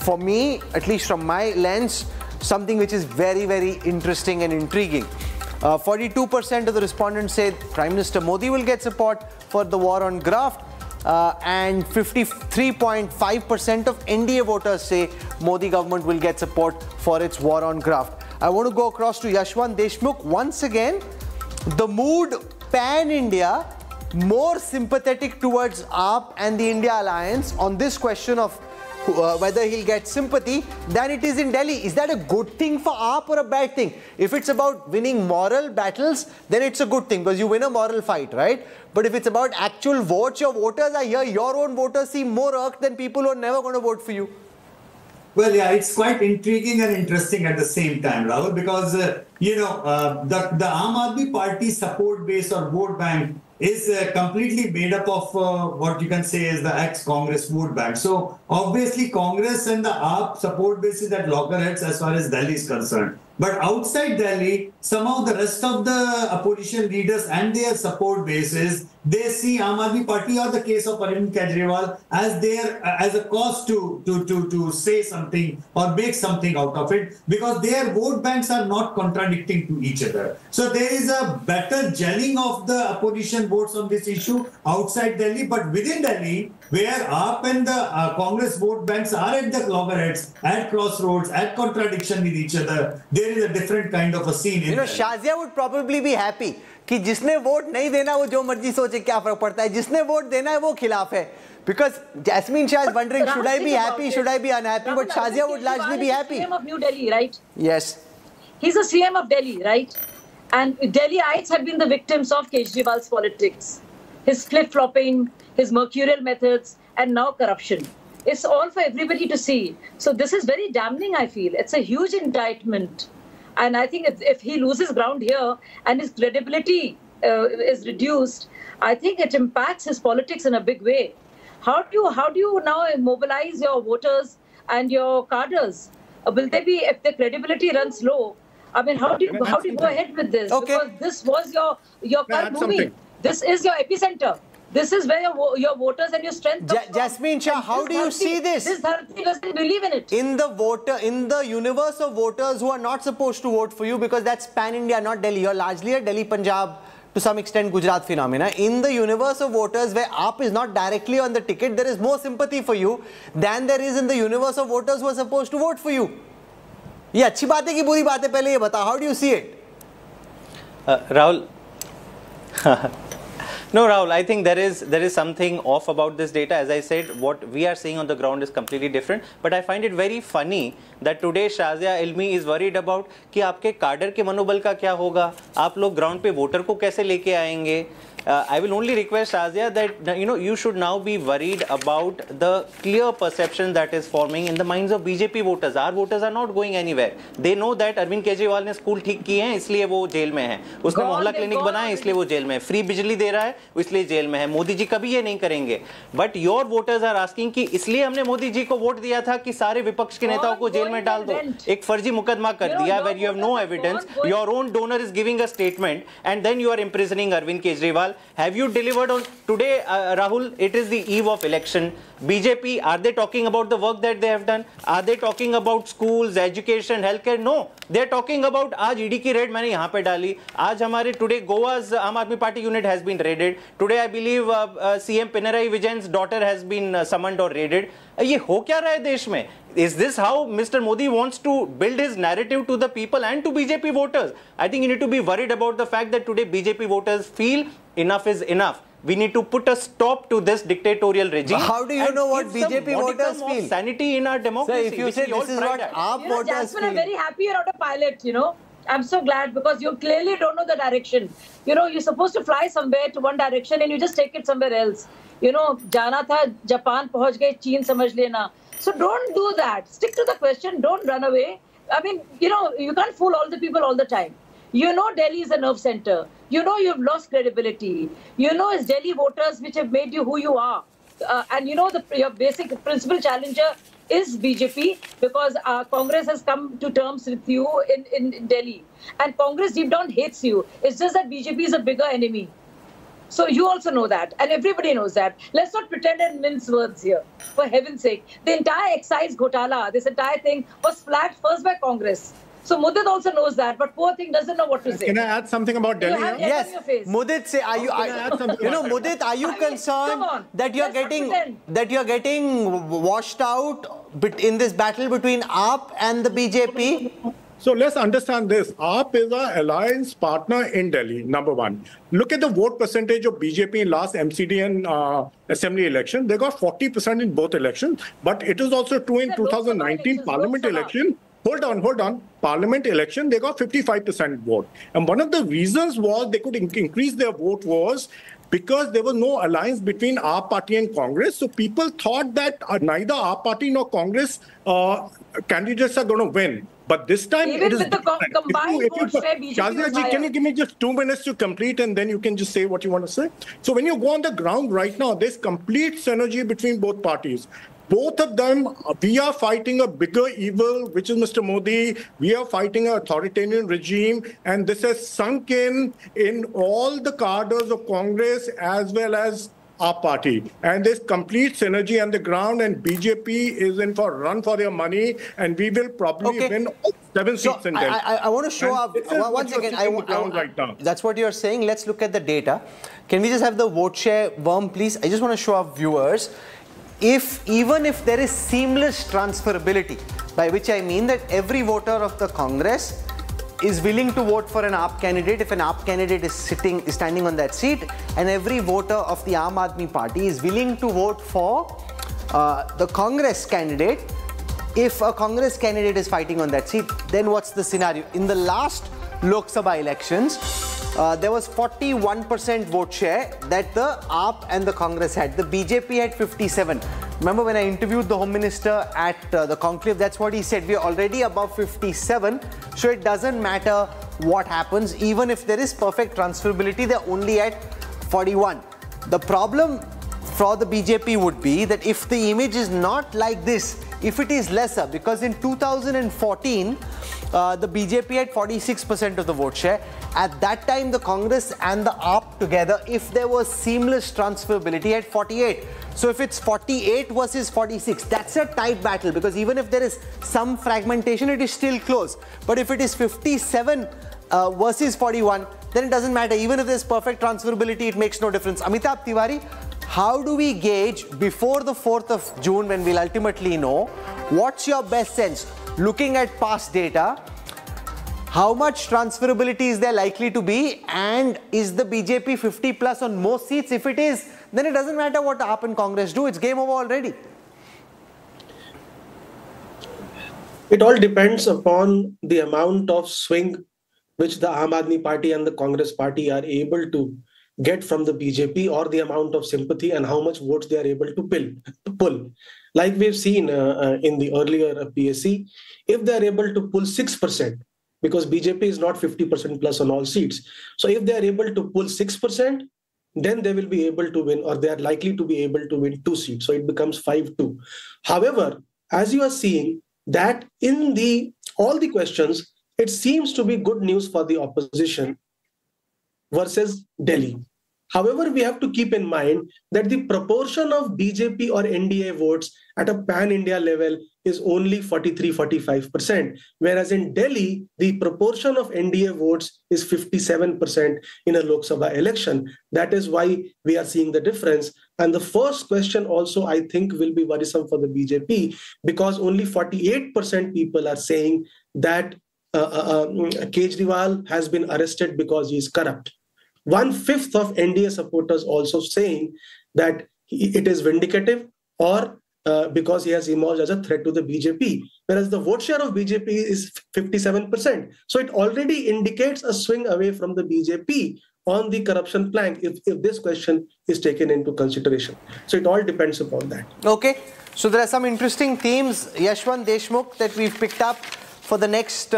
for me, at least from my lens, something which is very, very interesting and intriguing. 42% of the respondents say Prime Minister Modi will get support for the war on graft. And 53.5% of NDA voters say Modi government will get support for its war on graft. I want to go across to Yashwant Deshmukh. Once again, the mood pan-India, more sympathetic towards AAP and the India Alliance on this question of whether he'll get sympathy than it is in Delhi. Is that a good thing for AAP or a bad thing? If it's about winning moral battles, then it's a good thing because you win a moral fight, right? But if it's about actual votes, your voters are here, your own voters seem more irked than people who are never going to vote for you. Well, yeah, it's quite intriguing and interesting at the same time, Rahul, because, the Aam Aadmi Party support base or vote bank is completely made up of what you can say is the ex-Congress vote bank. So obviously Congress and the AAP support base is at loggerheads as far as Delhi is concerned. But outside Delhi, somehow the rest of the opposition leaders and their support bases, they see Aam Aadmi Party or the case of Arvind Kejriwal as their as a cause to say something or make something out of it, because their vote banks are not contradicting to each other. So there is a better gelling of the opposition votes on this issue outside Delhi, but within Delhi, where AAP and the Congress vote banks are at the loggerheads, at crossroads, at contradiction with each other, there is a different kind of a scene. You know, Shazia would probably be happy कि जिसने vote नहीं देना वो जो मर्जी सोचे क्या फर्क पड़ता है जिसने वोट देना है वो खिलाफ है because Jasmine Shah is wondering should I be happy should I be unhappy but Shazia would largely be happy. CM of New Delhi, right? Yes. He's a CM of Delhi, right? And Delhiites have been the victims of Kejriwal's politics, his flip-flopping, his mercurial methods, and now corruption. It's all for everybody to see. So this is very damning, I feel. It's a huge indictment. And I think if he loses ground here and his credibility is reduced, I think it impacts his politics in a big way. How do you now mobilize your voters and your cadres? Will they be, if their credibility runs low, I mean, how do you go ahead with this? Okay. Because this was your current movie. This is your epicenter. This is where your voters and your strength comes from. Jasmine Shah, how do you see this? This Dharati doesn't believe in it. In the universe of voters who are not supposed to vote for you, because that's pan-India, not Delhi. You're largely a Delhi, Punjab, to some extent Gujarat phenomena. In the universe of voters where AAP is not directly on the ticket, there is more sympathy for you than there is in the universe of voters who are supposed to vote for you. Yeah, अच्छी बात है कि बुरी बात है पहले ये बता. How do you see it? Rahul. No, Rahul, I think there is something off about this data. As I said, what we are seeing on the ground is completely different. But I find it very funny that today Shazia Ilmi is worried about कि आपके cadre के मनोबल का क्या होगा, आप लोग ground पे voter को कैसे लेके आएंगे. I will only request Shazia that you should now be worried about the clear perception that is forming in the minds of BJP voters. Our voters are not going anywhere. They know that Arvind Kejriwal ने school ठीक किए हैं इसलिए वो jail में हैं. उसने मोहल्ला clinic बनाया इसलिए वो जेल में है. Free बिजली दे रहा है इसलिए जेल में है. मोदी जी कभी ये नहीं करेंगे. But your voters are asking कि इसलिए हमने मोदी जी को वोट दिया था कि सारे विपक्ष के नेताओं को जेल में डाल दो. एक फर्जी मुकदमा कर दिया where you have no evidence. Your own donor is giving a statement and then you are imprisoning Arvind Kejriwal. Have you delivered on today, Rahul? It is the eve of election. BJP, are they talking about the work that they have done? Are they talking about schools, education, healthcare? No, they are talking about आज ED की raid मैंने यहाँ पे डाली. आज हमारे today Goa's Aam Aadmi Party unit has been raided. Today I believe CM Pinarayi Vijayan's daughter has been summoned or raided. ये हो क्या रहा है देश में? Is this how Mr. Modi wants to build his narrative to the people and to BJP voters? I think you need to be worried about the fact that today BJP voters feel enough is enough. We need to put a stop to this dictatorial regime. How do you know what BJP voters feel? Sanity in our democracy. Sir, if you say this is what our voters feel. Jasmine, I'm very happy you're not a pilot, I'm so glad because you clearly don't know the direction. You're supposed to fly somewhere to one direction and you just take it somewhere else. Jana tha, Japan pahunch gaye, Chin samajh lena. So don't do that. Stick to the question. Don't run away. I mean, you can't fool all the people all the time. Delhi is a nerve center. You've lost credibility. It's Delhi voters which have made you who you are. And your basic principal challenger is BJP because Congress has come to terms with you in Delhi. And Congress deep down hates you. It's just that BJP is a bigger enemy. So you also know that, and everybody knows that. Let's not pretend and mince words here, for heaven's sake. The entire excise ghotala, this entire thing was flagged first by Congress. So Mudit also knows that, but poor thing doesn't know what to say. Can I add something about Delhi? Yes, Mudit, Mudit, are you concerned that you are getting washed out in this battle between AAP and the BJP? So let's understand this. AAP is our alliance partner in Delhi, number one. Look at the vote percentage of BJP in last MCD and assembly election. They got 40% in both elections, but it is also true in 2019 parliament election. Hold on. Parliament election, they got 55% vote. And one of the reasons was they could increase their vote was because there was no alliance between our party and Congress. So people thought that neither our party nor Congress candidates are going to win. But this time, even with the combined vote share, BJP Shazia ji, can you give me just 2 minutes to complete and then you can just say what you want to say? So when you go on the ground right now, there's complete synergy between both parties. Both of them, we are fighting a bigger evil, which is Mr. Modi. We are fighting an authoritarian regime. And this has sunk in all the cadres of Congress as well as our party. And there's complete synergy on the ground. And BJP is in for a run for their money. And we will probably win all 7 seats in Delhi. I want to show up. Once again, that's what you're saying. Let's look at the data. Can we just have the vote share worm, please? I just want to show up viewers. Even if there is seamless transferability, by which I mean that every voter of the Congress is willing to vote for an AAP candidate if an AAP candidate is standing on that seat, and every voter of the Aam Aadmi Party is willing to vote for the Congress candidate if a Congress candidate is fighting on that seat, then what's the scenario? In the last Lok Sabha elections, there was 41% vote share that the AAP and the Congress had. The BJP had 57. Remember when I interviewed the Home Minister at the conclave, that's what he said. We're already above 57. So it doesn't matter what happens. Even if there is perfect transferability, they're only at 41. The problem for the BJP would be that if the image is not like this, if it is lesser, because in 2014, the BJP had 46% of the vote share. At that time, the Congress and the AAP together, if there was seamless transferability, had 48. So if it's 48 versus 46, that's a tight battle because even if there is some fragmentation, it is still close. But if it is 57 versus 41, then it doesn't matter. Even if there's perfect transferability, it makes no difference. Amitabh Tiwari, how do we gauge before the 4th of June when we'll ultimately know? What's your best sense? Looking at past data, How much transferability is there likely to be, and is the BJP 50+ on most seats? If it is, then it doesn't matter what AAP and Congress do, it's game over already. It all depends upon the amount of swing which the Aam Aadmi Party and the Congress Party are able to get from the BJP, or the amount of sympathy and how much votes they are able to pull. Like we've seen in the earlier PSC, if they are able to pull 6%, because BJP is not 50%+ on all seats. So if they are able to pull 6%, then they will be able to win, or they are likely to be able to win 2 seats. So it becomes 5-2. However, as you are seeing that in all the questions, it seems to be good news for the opposition versus Delhi. However, we have to keep in mind that the proportion of BJP or NDA votes at a pan-India level is only 43-45%, whereas in Delhi, the proportion of NDA votes is 57% in a Lok Sabha election. That is why we are seeing the difference. And the first question also, I think, will be worrisome for the BJP, because only 48% people are saying that Kejriwal has been arrested because he is corrupt. 1/5 of NDA supporters also saying that it is vindicative, or because he has emerged as a threat to the BJP, whereas the vote share of BJP is 57%. So it already indicates a swing away from the BJP on the corruption plank if this question is taken into consideration. So it all depends upon that. Okay. So there are some interesting themes, Yashwant Deshmukh, that we've picked up for the next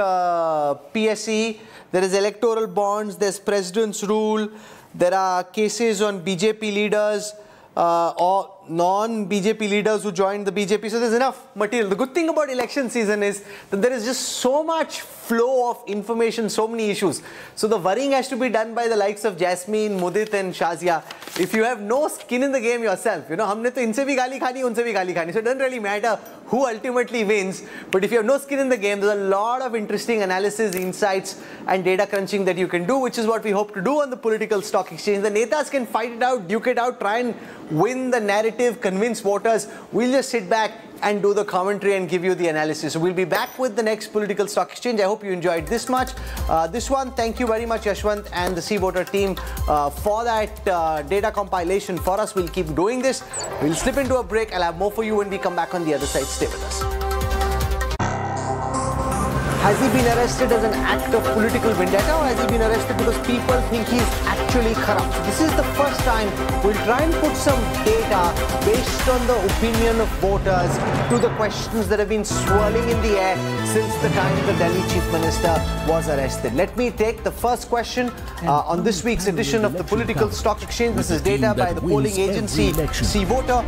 PSE. There is electoral bonds, there's president's rule, there are cases on BJP leaders or non-BJP leaders who joined the BJP. So there's enough material. The good thing about election season is that there is just so much flow of information, so many issues. So the worrying has to be done by the likes of Jasmine, Mudit and Shazia. If you have no skin in the game yourself, you know, humne to inse bhi gali khani, unse bhi gali khani. So it doesn't really matter who ultimately wins. But if you have no skin in the game, there's a lot of interesting analysis, insights and data crunching that you can do, which is what we hope to do on the Political Stock Exchange. The Netas can fight it out, duke it out, try and win the narrative, convince voters. We'll just sit back and do the commentary and give you the analysis. So we'll be back with the next Political Stock Exchange. I hope you enjoyed this much. This one, thank you very much, Yashwant and the C-Voter team for that data compilation for us. We'll keep doing this. We'll slip into a break. I'll have more for you when we come back on the other side. Stay with us. Has he been arrested as an act of political vendetta, or has he been arrested because people think he's actually corrupt? This is the first time we'll try and put some data based on the opinion of voters to the questions that have been swirling in the air since the time the Delhi Chief Minister was arrested. Let me take the first question on this week's edition of the Political Stock Exchange. This is data by the polling agency C-Voter.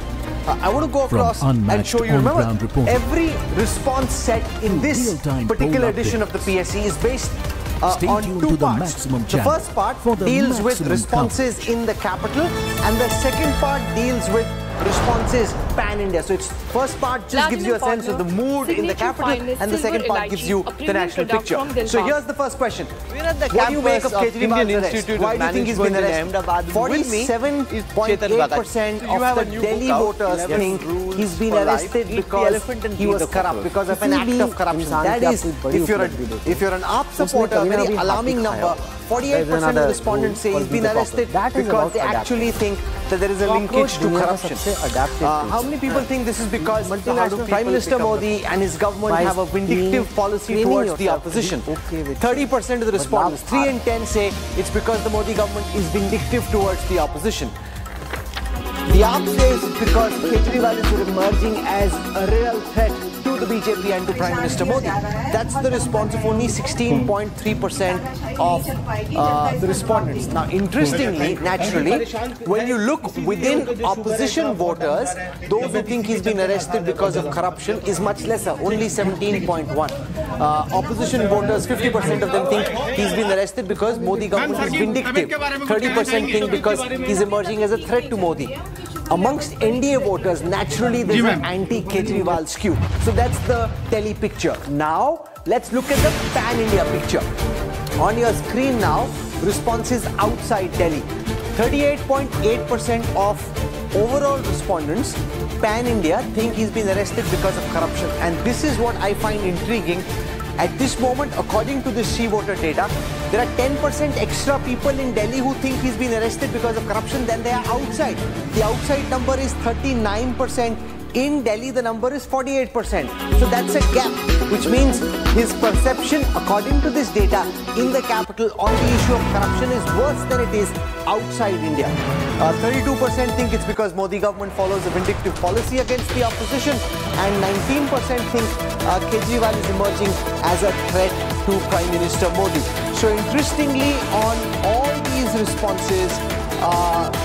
I want to go across and show you. Remember, every response set in this particular edition of the PSE is based on two parts. The first part deals with responses in the capital, and the second part deals with responses pan-India. So its first part just gives you a sense of the mood in the capital, and the second part gives you the national picture. So here's the first question. What do you make of Kejriwal's arrest? Why do you think he's been arrested? 47.8% of the Delhi voters think he's been arrested because he was corrupt, because of an act of corruption. That is, if you're an AAP supporter, a very alarming number. 48% of respondents say he's been arrested because they actually think that there is a linkage to corruption. How many people think this is because Prime Minister Modi and his government have a vindictive policy towards the opposition? 30% of the respondents, 3 in 10 say it's because the Modi government is vindictive towards the opposition. The AAP says because Kejriwal is emerging as a real threat to the BJP and to Prime Minister Modi. That's the response of only 16.3% of the respondents. Now, interestingly, naturally, when you look within opposition voters, those who think he's been arrested because of corruption is much lesser, only 17.1%. Opposition voters, 50% of them think he's been arrested because Modi government is vindictive. 30% think because he's emerging as a threat to Modi. Amongst NDA voters, naturally, there's an anti-Kejriwal skew. So that's the Delhi picture. Now, let's look at the pan-India picture. On your screen now, responses outside Delhi. 38.8% of overall respondents, pan-India, think he's been arrested because of corruption. And this is what I find intriguing. At this moment, according to the C-Voter data, there are 10% extra people in Delhi who think he's been arrested because of corruption than they are outside. The outside number is 39%. In Delhi, the number is 48%. So that's a gap, which means his perception, according to this data, in the capital on the issue of corruption is worse than it is outside India. 32% think it's because Modi government follows a vindictive policy against the opposition, and 19% think Kejriwal is emerging as a threat to Prime Minister Modi. So interestingly, on all these responses,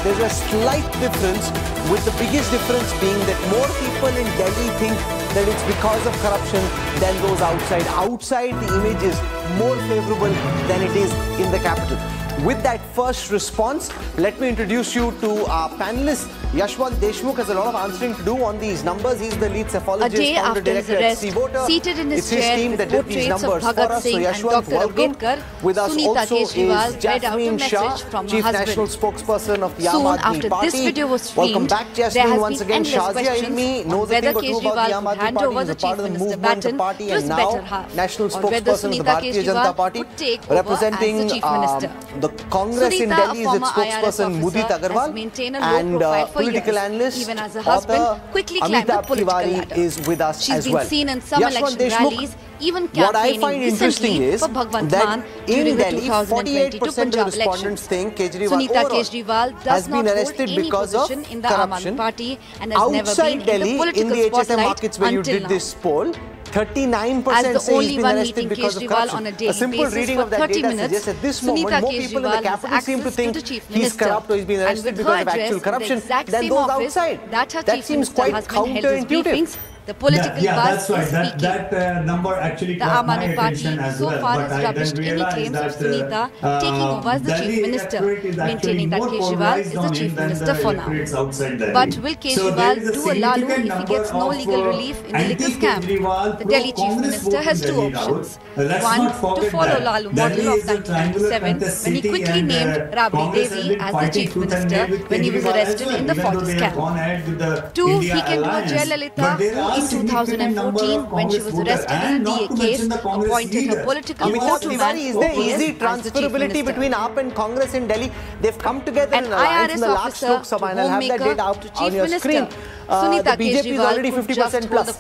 there's a slight difference, with the biggest difference being that more people in Delhi think that it's because of corruption than those outside. Outside, the image is more favorable than it is in the capital. With that first response, let me introduce you to our panelist. Yashwant Deshmukh has a lot of answering to do on these numbers. He's the lead sophologist, founder director at C-Voter. Seated in his chair, his team that did these numbers for us. So Yashwant, welcome. With us also is Jasmine Shah, Chief National Spokesperson of the Aam Aadmi Party. Welcome back, Jasmine, once again. Shazia Ilmi knows a thing or two about the Aam Aadmi Party. He's a part of the movement, the party, and now National Spokesperson of the Bharatiya Janata Party, representing the Congress in Delhi is its spokesperson Mudit Agarwal, and political analyst, author Amitabh Tiwari is with us as well. She's been seen in some election rallies, even campaigning. What I find interesting is that in Delhi, 48% of respondents think Kejriwal has been arrested because of corruption. Outside Delhi, in the HSM markets where you did this poll, 39% say he's been arrested because of corruption. A simple reading of that data suggests at this moment more people in the capital seem to think he's corrupt or he's been arrested because of actual corruption than those outside. That seems quite counterintuitive. The political that's right. That number actually caught my attention as well. But I didn't realize that Delhi electorate is actually more polarized on him than the electorates outside Delhi. But will Kejriwal do a lalu if he gets no legal relief in the legal scam? The Delhi Chief Minister has two options. One, to follow lalu model of 1997 when he quickly named Rabri Devi as the Chief Minister when he was arrested in the photo scam. Two, he can do a Jayalalitha in 2014, when she was arrested in the NDA case, appointed her political spokesman. Is there easy transferability between AAP and Congress in Delhi? They've come together in an alliance in the last Lok Sabha, and I'll have that data out on your screen. The BJP is already 50% plus.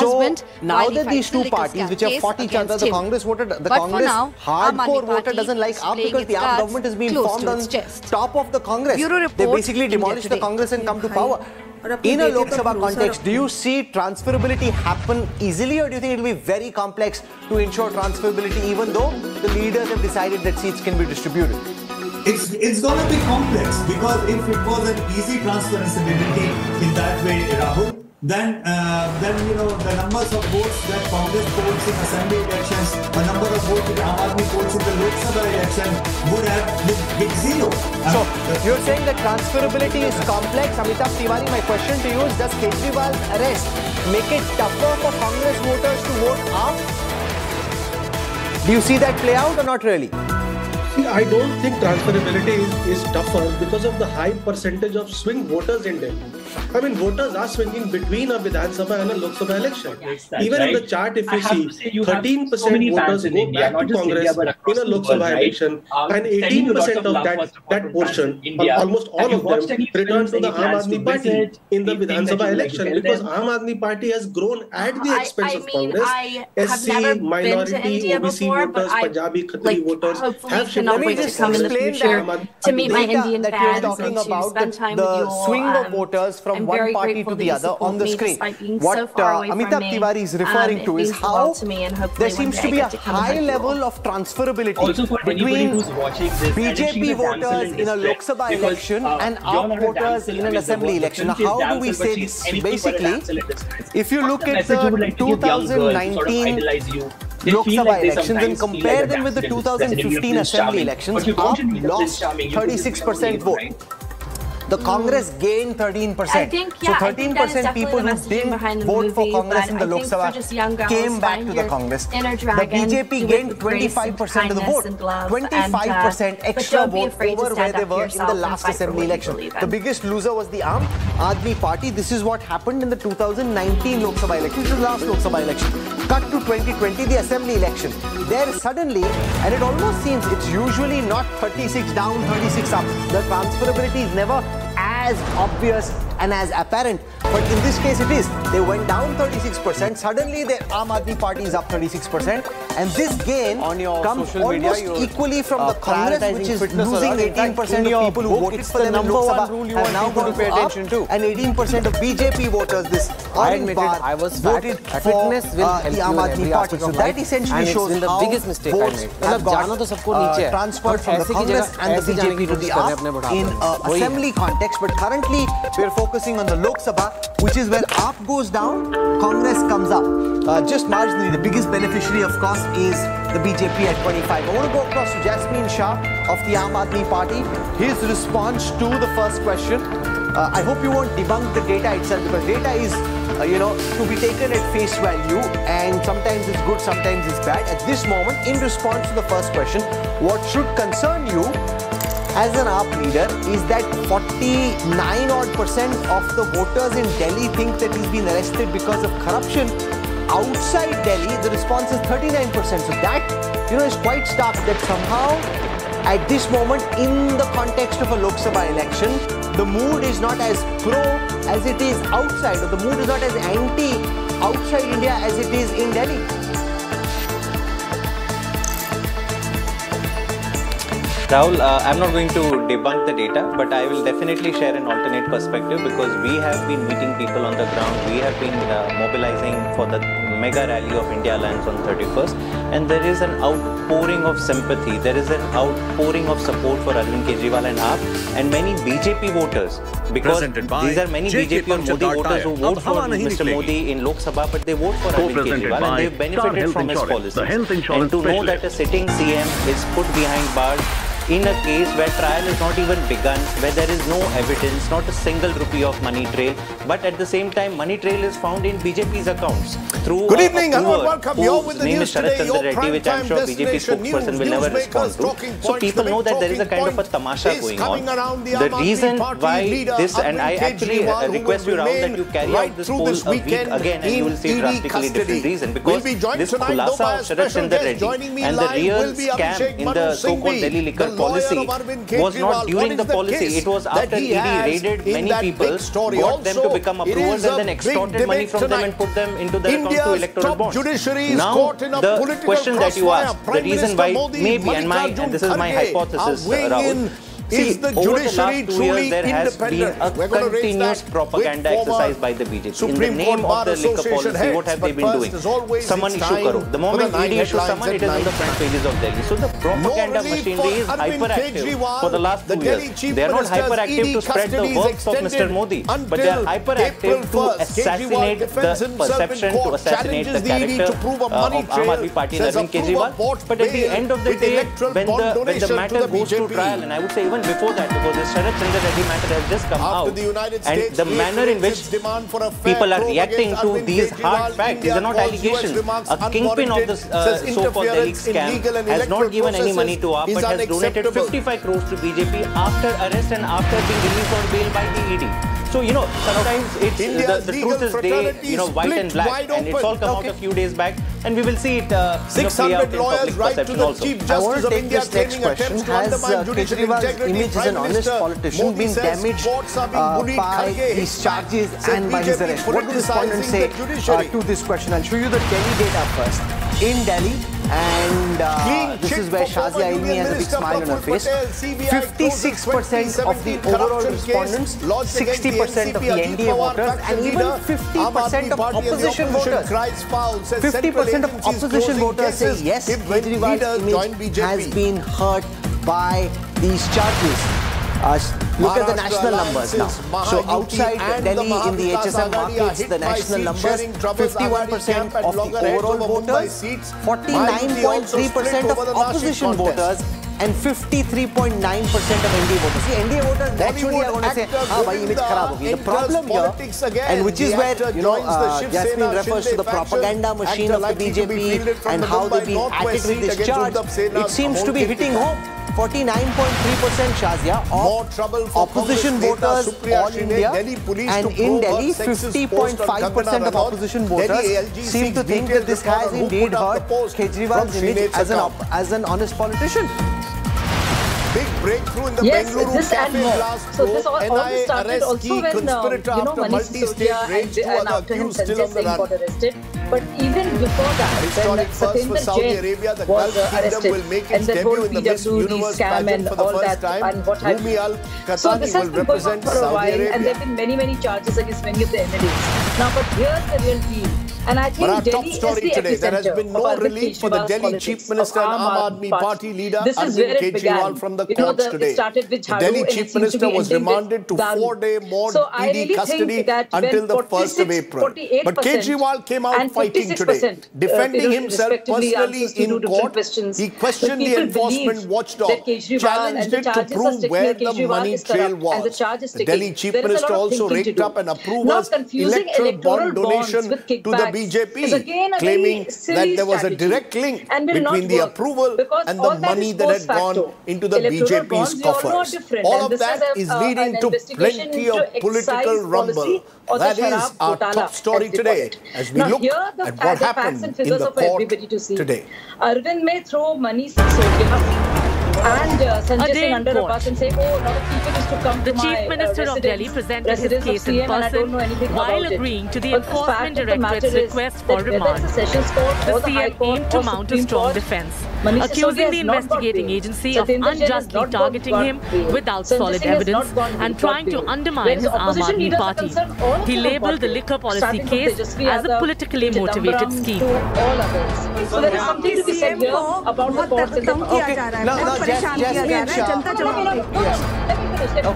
So now that these two parties, which have 40 chances, the Congress voter, the Congress hardcore voter doesn't like AAP because the AAP government has been formed on top of the Congress. They basically demolished the Congress and come to power. In a Lok Sabha context, do you see transferability happen easily, or do you think it will be very complex to ensure transferability even though the leaders have decided that seats can be distributed? It's going to be complex, because if it was an easy transferability in that way, Rahul, then you know the numbers of votes that Congress polls in assembly elections, the number of votes that Aam Aadmi polls in the Lok Sabha election would have been zero. So you're saying that transferability is complex. Amitabh Tiwari, my question to you is: does Kejriwal's arrest make it tougher for Congress voters to vote Aam? Do you see that play out or not really? See, I don't think transferability is tougher because of the high percentage of swing voters in Delhi. I mean, voters are swinging between a Vidhan Sabha and a Lok Sabha election. Even in the chart, if you see, 13% voters go back to Congress in a Lok Sabha election, and 18% of that portion, almost all of them, return to the Aam Aadmi Party in the Vidhan Sabha election, because Aam Aadmi Party has grown at the expense of Congress. SC, minority, OBC voters, Punjabi, Khatri voters have shifted. Let me just explain that to meet my Indian fans. That you're talking about, the swing of voters from one party to the other on the screen. What Amitabh Tiwari is referring to is how there seems to be a high level of transferability between BJP voters in a Lok Sabha election and AAP voters in an assembly election. How do we say this? Basically, if you look at the 2019 Lok Sabha elections and compare them with the 2015 assembly elections, AAP lost 36% vote. the Congress gained 13%. I think, so 13% people who didn't vote for Congress in the Lok Sabha came back to the Congress. The BJP gained 25% of the vote, 25% extra vote over where they were in the last assembly election. The biggest loser was the Aam Aadmi Party. This is what happened in the 2019 Lok Sabha election, which was the last Lok Sabha election. Cut to 2020, the assembly election. There suddenly, and it almost seems it's usually not 36 down, 36 up. The transferability is never as obvious and as apparent, but in this case it is. They went down 36%, suddenly their Aam Aadmi Party is up 36%, and this gain comes almost equally from the Congress, which is losing 18% of people who voted for them in Lok Sabha have now gone up, and 18% of BJP voters this orange bar voted for the Aam Aadmi Party. So that essentially shows how votes got transferred from the Congress and the BJP to the Aam in assembly context, but currently we're focusing on the Lok Sabha, which is where AAP goes down, Congress comes up. Just marginally, the biggest beneficiary, of course, is the BJP at 25. I want to go across to Jasmine Shah of the Aam Aadmi Party. His response to the first question, I hope you won't debunk the data itself, because data is, to be taken at face value, and sometimes it's good, sometimes it's bad. At this moment, in response to the first question, what should concern you as an AAP leader is that 49% of the voters in Delhi think that he's been arrested because of corruption. Outside Delhi, the response is 39%. So that, is quite stark that somehow at this moment, in the context of a Lok Sabha election, the mood is not as pro as it is outside, or the mood is not as anti outside India as it is in Delhi. Rahul, I'm not going to debunk the data, but I will definitely share an alternate perspective, because we have been meeting people on the ground. We have been mobilizing for the mega rally of India Alliance on 31st, and there is an outpouring of sympathy. There is an outpouring of support for Arvind Kejriwal and AAP, and many BJP voters, because these are many BJP and Modi voters who vote for Mr. Modi in Lok Sabha, but they vote for Arvind Kejriwal, and they benefited from his policies. And to know that a sitting CM is put behind bars in a case where trial is not even begun, where there is no evidence, not a single rupee of money trail, but at the same time money trail is found in BJP's accounts through Good evening and welcome. You're with the news today, your prime time destination news, newsmakers, talking points. So people know that there is a kind of a tamasha going on. The reason why this, and I actually request you, Rahul, that you carry out this poll a week again and you will see drastically different reason, because this khulasa of Sharath Chandra Reddy and the real scam in the so-called Delhi liquor policy was not during the policy, it was after ED raided many people, got them to become approvers, and then extorted money from them and put them into their account to electoral bonds. Now, the question that you asked, the reason why maybe, and this is my hypothesis, Rahul, is the judiciary truly independent? There has been a continuous propaganda exercise by the BJP. In the name of the liquor policy, what have they been doing? Summon issue karo. The moment ED issues summon, it is on the front pages of Delhi. So the propaganda machinery is hyperactive for the last 2 years. They are not hyperactive to spread the works of Mr. Modi, but they are hyperactive to assassinate the perception, to assassinate the character of Aam Aadmi Party and Arvind Kejriwal. But at the end of the day, when the matter goes to trial, and I would say even before that, because the Sharath Chandra Reddy matter has just come out, and the manner in which people are reacting to these hard facts, these are not allegations. A kingpin of this so-called Delhi scam has not given any money to AAP, but has donated 55 crores to BJP after arrest and after being released on bail by the ED. So, sometimes it's, the truth is they, white and black, and it's all come out a few days back, and we will see it play out in public perception also. I want to take this next question. Has Kejriwal's image as an honest politician been damaged by these charges and by his arrest? What do respondents say to this question? I'll show you the Delhi data first. In Delhi, and this is where Shazia Ilmi has a big smile on her face, 56% of the overall respondents, 60% of the NDA voters, and even 50% of opposition voters. 50% of opposition voters say yes, Kejriwal's image has been hurt by these charges. Look at the national numbers now. So outside Delhi in the HSM markets, the national numbers, 51% of the overall voters, 49.3% of opposition voters, and 53.9% of NDA voters. See, NDA voters naturally are going to say, ah, bhai, image kharab hogi. The problem here, and which is where, you know, Jasmine refers to the propaganda machine of the BJP and how they've been at it with this charge, it seems to be hitting home. 49.3% Shazia of opposition voters all India, and in Delhi 50.5% of opposition voters seem to think that this has indeed hurt Kejriwal's image as an honest politician. Big breakthrough in the Bengaluru cafe last month. So this all started also when Manish Sisodia and after him Sanjay Singh got arrested. But even before that, when Satyendra Jain was arrested, and the whole PWD scam and all that, and what have you. So this has been going on for a while, and there have been many charges against many of the entities. Now, but here's the real deal, and I think Delhi is the epicenter. There has been no relief for the Delhi Chief Minister and Aam Aadmi Party leader Arvind Kejriwal from the courts today. The Delhi Chief Minister was remanded to 4-day more ED custody until the 1st of April. But Kejriwal came out fighting today, defending himself personally in court. He questioned the enforcement watchdog, challenged it to prove where the money trail was. The Delhi Chief Minister also raked up an approver's electoral bond donation to the BJP, claiming that there was a direct link between the approval and the money that had gone into the BJP's coffers. All of that is leading to plenty of political rumble. That is our top story today as we look at what happened in the court today. Arvind may throw Manish Sisodia and Sanjay Singh under a bus and say, oh, a lot of people used to come to my Chief Minister of Delhi presented his case in person while agreeing to the Enforcement Directorate's request for remand. The CM aimed to mount a strong defense, accusing the investigating agency of unjustly targeting him without solid evidence and trying to undermine his Aam Aadmi Party. He labelled the liquor policy case as a politically motivated scheme. So there is something to be said here about the courts and the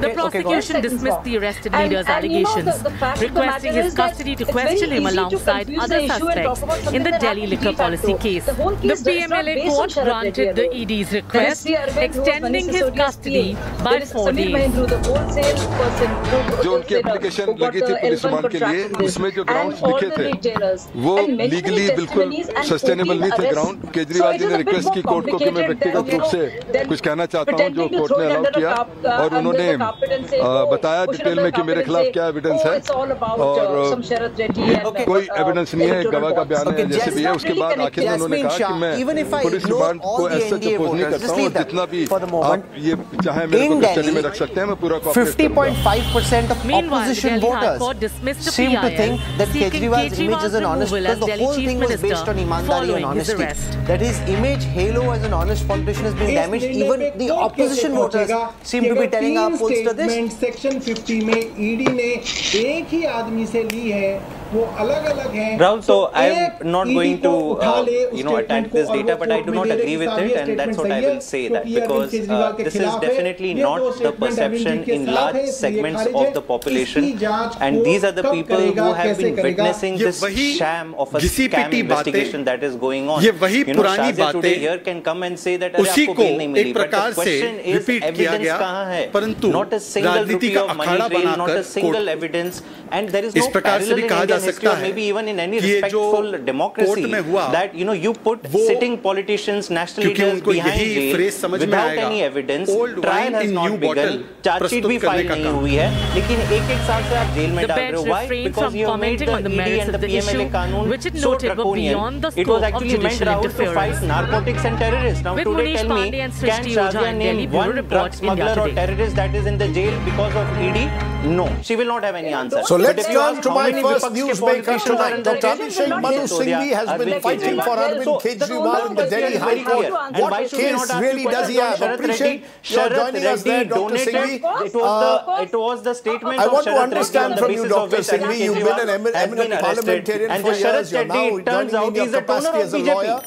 The prosecution dismissed the arrested leader's allegations, requesting his custody to question him alongside other suspects in the Delhi liquor policy case. The PMLA court granted the ED's request, extending his custody by 4 days. जो उनकी application लगी थी police remand के लिए, उसमें जो grounds लिखे थे, वो लीगली बिल्कुल सस्टेनेबल नहीं थे ग्राउंड। केजरीवाल जी ने रिक्वेस्ट की कोर्ट को कि मैं व्यक्तिगत रूप से कुछ कहना चाहता हूं जो कोर्ट ने अलाउ किया और उन्होंने बताया डिटेल में कि मेरे खिलाफ क्या एविडेंस है और कोई एविडेंस नहीं है गवाह का बयान है जैसे भी है उसके बाद आखिर में उन्होंने कहा कि मैं पुलिस रिमांड को ऐसा सपोर्ट नहीं करता हूं जितना भी आप ये चाहे मेरे को कस्टडी में रख सकते हैं मैं पूरा कोऑपरेट करूंगा 50.5% of opposition voters seem to think that Kejriwal's image is an honest because the whole thing was based on imandari and honesty. That his image halo as an honest politician has been damaged. Even the opposition voters seem to be telling our pollster this. Section 50 में ED ने एक ही आदमी से ली है, वो अलग-अलग हैं. Rahul, so I am not going to attack this data, but I do not agree with it, and that's what I will say that because this is definitely not the perception in large segments of the population, and these are the people who have been witnessing this sham of a scam investigation that is going on. You know, Shazia today here can come and say that एक प्रकार से repeat किया गया, परंतु राजनीति का अखाड़ा बनाकर इस प्रकार से भी कहा जा सकता है कि ये जो कोर्ट में हुआ, वो क्योंकि उनको यही फ्रेज समझ में आएगा, old wine in new bottle प्रस्तुत करने का काम. लेकिन एक-एक साल से आप जेल में डाल रहे हो, why? Because you made the ED and the PMLA कानून so draconian. It was actually meant, Rahul, to fight narcotics and terrorists. Now today tell me, can Shazia name one drug smuggler or terrorist that is in the jail because of ED? No, she will not have any answer. So let's turn to my first newsmaker tonight. Dr. Abhishek Manu Singhvi has been fighting for Arvind Kejriwal in the Delhi High Court. What case really does he have? Appreciate your joining us there, Dr. Singhvi. It was the statement. I want to understand from you, Dr. Singhvi. You've been an eminent parliamentarian for years. You're now joining in your capacity as a lawyer.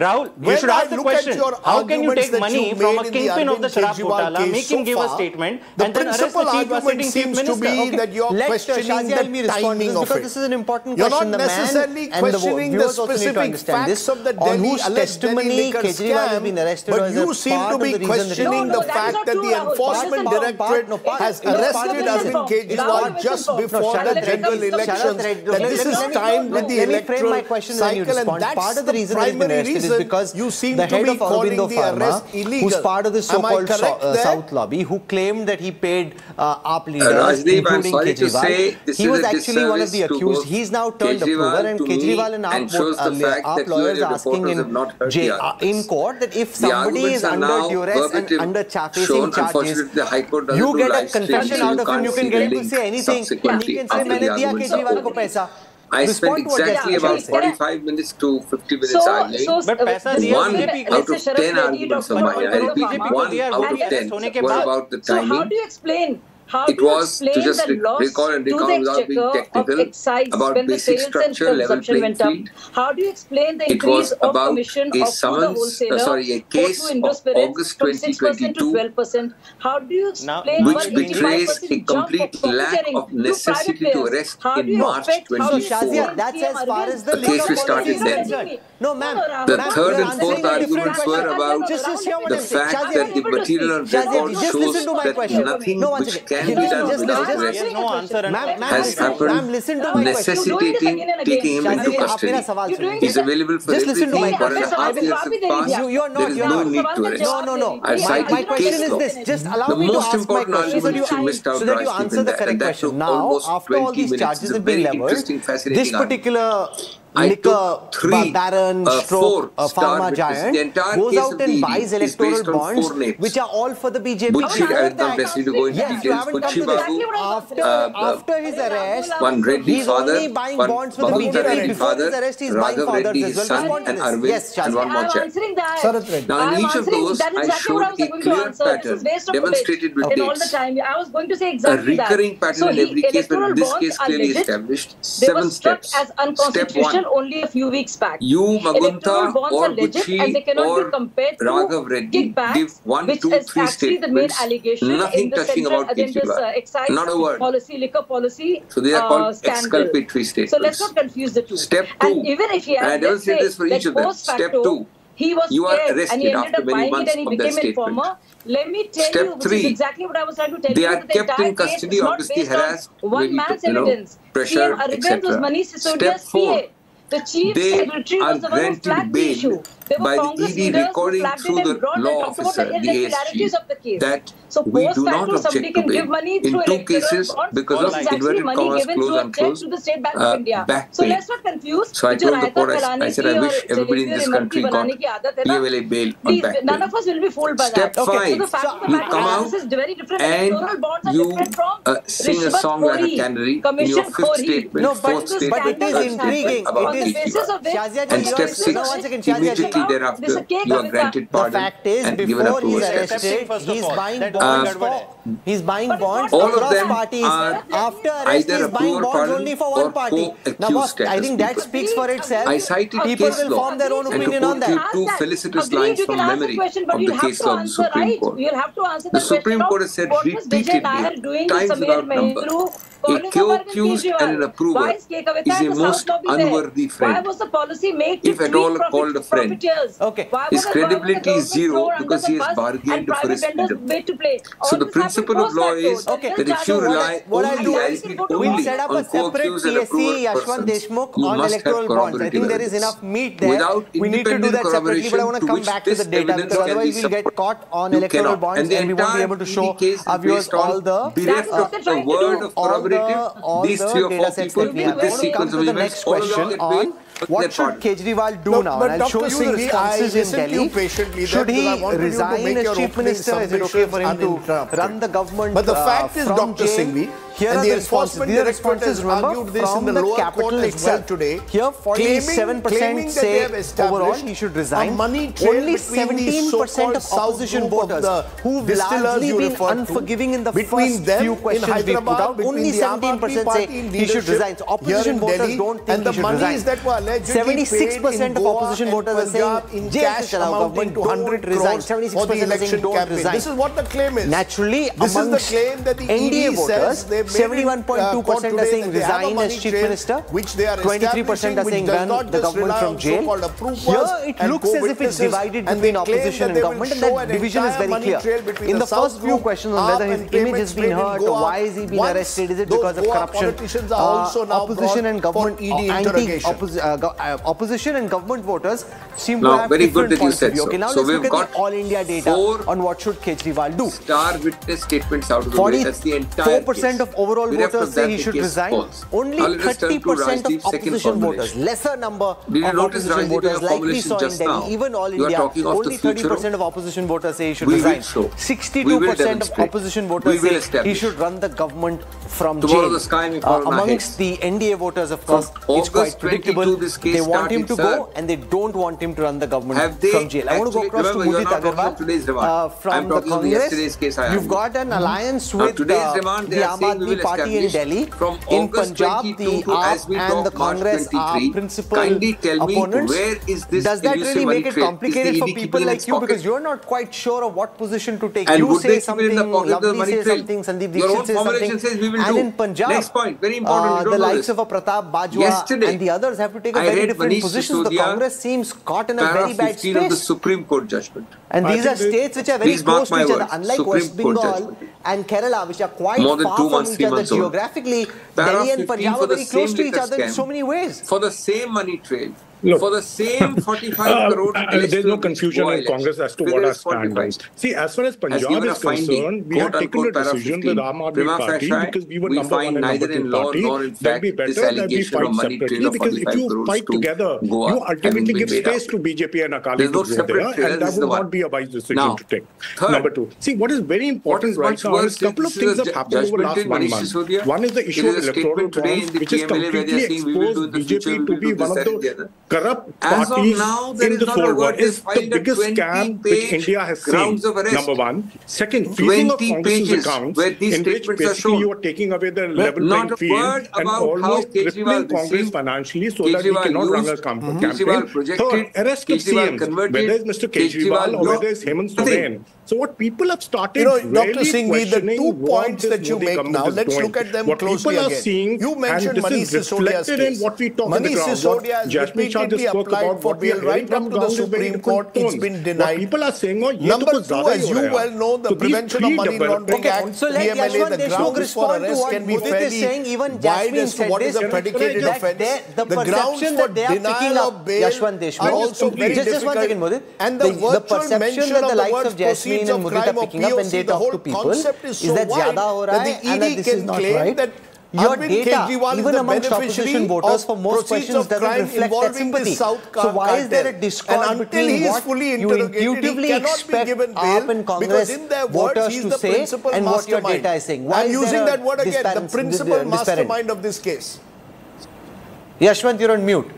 Rahul, you should ask the question, how can you take money from a kingpin of the Sharaf Gotala, make him give a statement, and then arrest the chief of sitting minister? Okay. That you're questioning the timing of it. This is an important question. You're not necessarily questioning the specific facts of the Delhi alleged Delhi liquor scam, but you seem to be questioning the fact that the Enforcement Directorate has arrested Arvind Kejriwal just before the general elections. That this is timed with the electoral cycle, and that's the primary reason. Is because you seem the head of Aurobindo Pharma, who's part of the so-called South lobby, who claimed that he paid AAP leaders, including Kejriwal. He was actually one of the accused. He's now turned approver, and Kejriwal and AAP lawyers are asking in court that if somebody is under duress and under facing charges, you get a confession out of him, you can get him to say anything. He can say, I diya Kejriwal ko paisa. I spent exactly about 45 minutes to 50 minutes arguing. One out of 10 arguments of mine, I repeat, 1 out of 10 was about the timing. So how do you explain? It was to just recall and recount without being technical about basic structure, level playing field. How do you explain the increase of commission of a case of August 2022, which betrays a complete lack of necessity to arrest in March 2024. The case we started then. The third and fourth arguments were about the fact that the material record shows that nothing which can be done without arrest has happened, necessitating taking him into custody. He's available for everything. 1.5 years have passed. There is no need to arrest. I cited case law. The most important argument which you missed out drives me that, and that took almost 20 minutes. It's a very interesting, fascinating argument. I took four-star giant the entire goes case out of the and buys electoral bonds, which are all for the BJP. Butchid, I haven't come to go into details. After his arrest, he's only buying bonds for the BJP. Before his arrest, he's buying fathers as well. And Arvind and one more check. Now, in each of those, I showed a clear pattern demonstrated with dates. A recurring pattern in every case, but in this case clearly established. 7 steps. Step 1. Only a few weeks back. You, Magunta, or Butchi, or Raghav Reddy give 1, 2, 3 statements, nothing touching about Kejriwal, not a word. So they are called exculpatory statements. So let's not confuse the two. Step 2, and even if he had, I never said this for each of them, step 2, he was you are arrested after many months of that statement. Let me tell you, which is exactly what I was trying to tell you. They are kept in custody, obviously harassed, pressure, etc. Step 4. The chief secretary was the one who flagged the issue. There were Congress leaders who flagged it and brought and talked about the irregularities of the case. That so we do not object to give money in 2 cases because of inverted commas close and close to the State Bank of India. So let's not confuse. So I told the court, I said, I wish everybody in this country got PMLA bail on back pay. None of us will be fooled by that. Step 5, you come out and you sing a song like a canary in your 5th statement, 4th statement, 3rd statement about Kejriwal. And step 6, immediately thereafter, you are granted pardon and given a full arrested, he's buying bonds all of them parties are after arrest, either a poor pardon only for one party. Now, boss, I think that speaks for itself. I cited case law and to quote you 2 felicitous lines from memory of the case law of the Supreme Court. The Supreme Court has said repeatedly, times without number, a co-accused and an approver is a most unworthy friend, if at all called a friend. His credibility is zero because he has bargained for his freedom. So the principle of law is that if you rely only on co-accused and approver persons, you must have corroborative evidence. Without independent corroboration to which this evidence can be supported, you cannot. And the entire case is based on bereft of the word of corroboration. These 3 or 4 people with this sequence of events, all along that way, what should Kejriwal do now? And I'll show you the responses in Delhi. Should he resign as Chief Minister? Is it okay for him to run the government from jail? But the fact is, Dr. Singhvi, Here and the Enforcement Directorate has argued this in the lower court as well today. Here, 47% say overall he should resign. Money trail only 17% of opposition voters who've largely been unforgiving in the first few questions we put out. Only 17% say he should resign. So opposition voters don't think he should resign. 76% of opposition voters are saying JS Chalao government don't resign. 76% are saying don't resign. This is what the claim is. Naturally, amongst NDA voters, 71.2% are saying resign as chief minister, 23% are saying run the government from jail. Here it looks as if it's divided between opposition and government, and that division is very clear. In the first few questions on whether his image has been hurt or why is he being arrested, is it because of corruption, opposition and government opposition and government voters seem to have different points of view. Okay, now let's look at the All India data on what should Kejriwal do. Star witness statements out of the way. That's the entire 4% of overall voters say he should resign. Only 30% of opposition voters, lesser number of opposition voters like we saw in Delhi, even All India, only 30% of opposition voters say he should resign. 62% of opposition voters say he should run the government from jail. Amongst the NDA voters, of course, it's quite predictable. They want him to go and they don't want him to run the government from jail. I want to go across to Mudit Agarwal from the Congress. You've got an alliance with the Aam Aadmi Party in Delhi. In Punjab, the Aam and the Congress are principal opponents. Does that really make it complicated for people like you? Because you're not quite sure of what position to take. You say something, Lovely says something, Sandeep Dikshit says something. And in Punjab, the likes of a Pratap Bajwa and the others have to take a very different position. The Congress seems caught in a very bad space. Of the Supreme Court judgment. And these are states which are very close to each other, unlike West Bengal and Kerala, which are quite far from each other geographically. Delhi and Punjab are very close to each other in so many ways. For the same money trail, for the same 45 crore there's no confusion in Congress as to what our stand is. See, as far as Punjab is concerned, we have taken a decision with Aam Aadmi Party because we were number one and number two party. That'd be better that we fight separately, because if you fight together, you ultimately give space to BJP and Akali to go there, and that would not be a wise decision to take. Number two, see, what is very important right now is a couple of things have happened over the last 1 month. One is the issue of electoral bonds, which has completely exposed BJP to be one of the corrupt parties in the whole world. It's the biggest scam which India has seen, number one. Second, freezing of Congress's accounts, in which basically you are taking away the level playing field and almost crippling Congress financially so that he cannot run a campaign. Third, arrest of CMs, whether it's Mr. Kejriwal or whether it's Hemant Soren. So what people have started really questioning, the 2 points that you make now, let's look at them closely again. You mentioned Manish Sisodia's case. Manish Sisodia has repeatedly applied for bail right up to the Supreme Court. It's been denied. People are saying, number two, as you well know, the Prevention of Money Laundering Act, PMLA, the grounds for arrest can be fairly wide as to what is a predicated offence. The grounds for denial of bail are also very difficult. And the virtual mention of the likes of Jasmine and Mudit are picking up and they talk to people is that zyada ho raha hai and that this is not right. Your data, even amongst opposition voters, for most questions doesn't reflect that sympathy. So why is there a discord between what you intuitively expect AAP and Congress voters to say and what your data is saying? I'm using that word again, the principal mastermind of this case. Yashwant, you're on mute.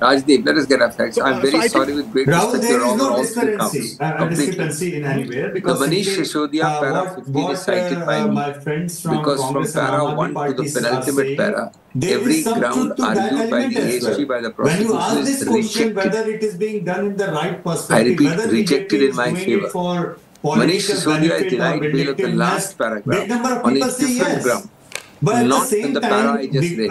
Rajdeep, let us get our facts. I'm very sorry with great respect to your honor. There is no discrepancy in anywhere. Because the Manish Sisodia para 15 is cited by me because from para 1 to the penultimate para, every ground argued by the ASG, by the prosecution is rejected. Whether it is being done in the right perspective, I repeat, rejected in my favour. Manish Sisodia is denied bail of the last paragraph on a different ground. But not in the para I just read.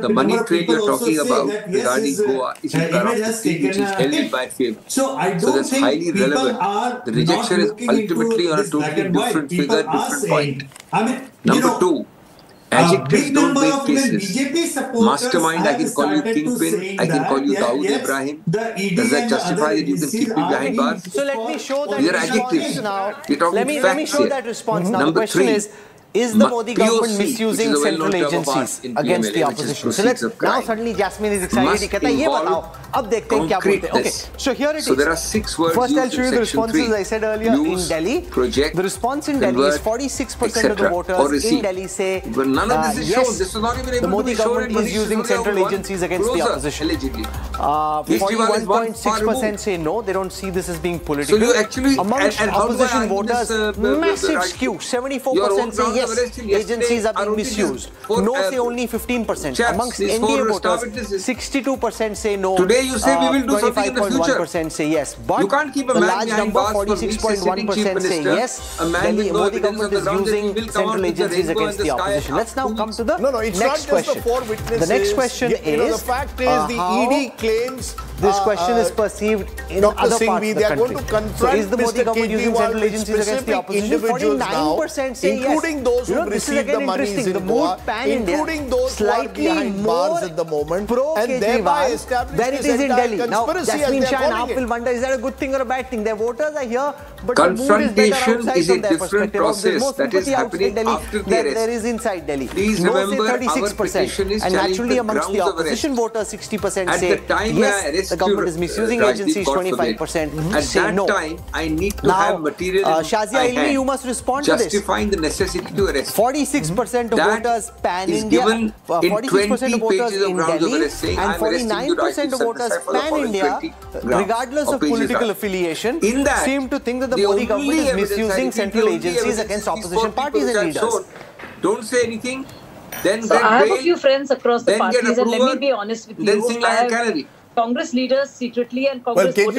The money trade you're talking about regarding Goa is in para 15, which is held in my favor. So that's highly relevant. The rejection is ultimately on a totally different figure, different point. Number two, adjectives don't make cases. Mastermind, I can call you Kingpin, I can call you Dawood Ibrahim. Does that justify that you can keep me behind bars? So let me show that response now. Number three, Is the Modi government misusing central agencies against the opposition? So let's, now suddenly Jasmine is excited. He says, "Ye batao, ab dekhte hain kya bolte hain." Okay, so here it is. So there are 6 words. First, I'll show you the responses. I said earlier in Delhi, the response in Delhi is 46% of the voters in Delhi say yes, the Modi government is using central agencies against the opposition. 41.6% say no, they don't see this as being political. So you actually, amongst opposition voters, massive skew. 74% say yes, agencies are being misused. No say only 15%. Amongst NDA voters, 62% say no. Today you say we will do something in the future. 25.1% say yes. But you can't keep a large number, 46.1% say yes. Delhi Modi government is using central agencies against the opposition. Let's now come to the next question. The next question is, the fact is the ED claims this question is perceived in other parts of the country. So is the Modi government using central agencies against the opposition? 49% say yes. Those who receive the money in Goa, including those who are behind bars at the moment, and thereby establish this entire conspiracy. Now, Jasmine Shah and Aap will wonder, is that a good thing or a bad thing? Their voters are here, but the mood is better outside from their perspective. There's more sympathy outside Delhi than there is inside Delhi. No say 36%, and naturally amongst the opposition voters, 60% say yes, the government is misusing agencies, 25% say no. Now, Shazia Ilmi, you must respond to this. Justifying the necessity. 46% of voters pan-India, 46% of voters in Delhi, and 49% of voters pan-India, regardless of political affiliation, seem to think that the Modi government is misusing central agencies against opposition parties and leaders. Don't say anything. So I have a few friends across the parties, and let me be honest with you. Congress leaders secretly and Congress voters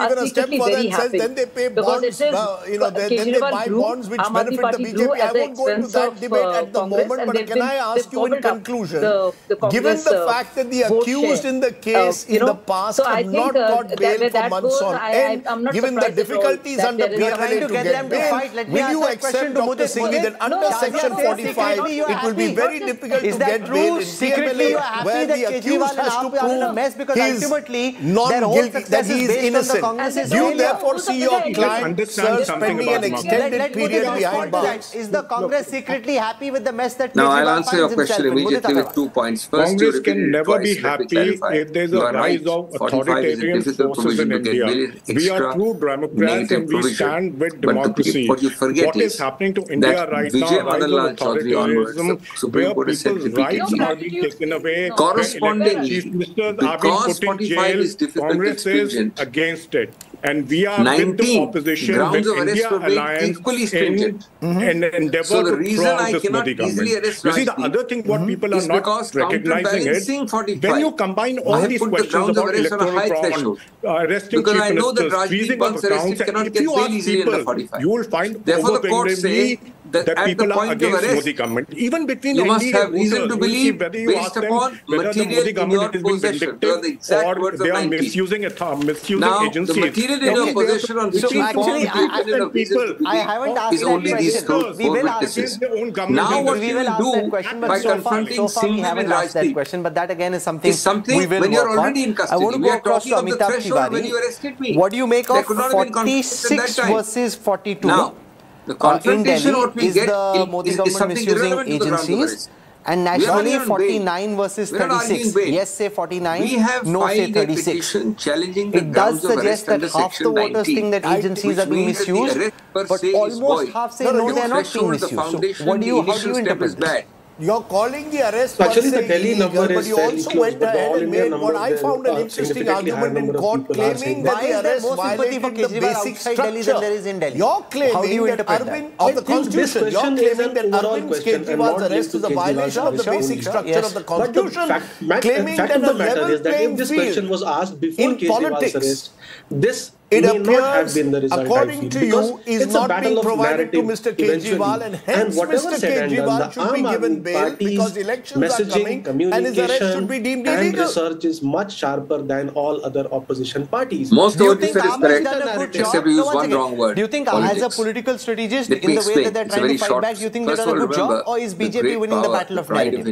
are secretly very happy because it is Kejriwal group, Aam Aadmi Party group at the expense of Congress, and they've covered up the Congress vote share. Given the fact that the accused in the case in the past have not got bail for months on end, given the difficulties under PMLA to get bail, will you accept, Dr. Singhvi, that under Section 45 it will be very difficult to get bail in PMLA where the accused has to prove because ultimately, their whole success is based on the Congress. Do you therefore see your client, sir, spending an extended period behind bars? Is the Congress secretly happy with the mess that Kejriwal finds himself in? Now, I'll answer your question immediately with 2 points. First, Congress can never be happy if there's a rise of authoritarian forces in India. We are true democrats and we stand with democracy. What is happening to India right now, rise of authoritarianism, where people's rights are being taken away, corresponding chief ministers are being put in jail, Congress is against it. And we are with the opposition, with India Alliance, in endeavour to prove this Modi government. You see, the other thing what people are not recognizing is when you combine all these questions about electoral fraud, arresting chief ministers, freezing of accounts, and if you ask people, you will find overwhelmingly that people are against Modi government. Even between NDA voters, whether you ask them whether the Modi government is being vindictive or they are misusing agencies. No, so actually, I haven't asked that question. We will ask that question, but so far we haven't asked that question. But that again is something we will work on. I want to go across to Amitabh Tiwari. What do you make of 46 versus 42? In Delhi, is the Modi government misusing agencies? And nationally, 49 versus 36. Yes, say 49. No, say 36. It does suggest that half the voters think that agencies are being misused, but almost half say no, they are not being misused. So, how do you interpret this? You're calling the arrest actually the Delhi number, but you also went ahead and made what I found an interesting argument in court, claiming that the arrest violated the basic structure. You're claiming that Arvind Kejriwal's arrest is a violation of the basic structure of the Constitution, claiming that the level playing field in politics, it appears, according to you, is not being provided to Mr. Kejriwal, and hence Mr. Kejriwal should be given bail because elections are coming and his arrest should be deemed illegal. Research is much sharper than all other opposition parties. Most of this is correct, except we use one wrong word. Do you think as a political strategist, in the way that they're trying to fight back, do you think they've done a good job, or is BJP winning the battle of narrative?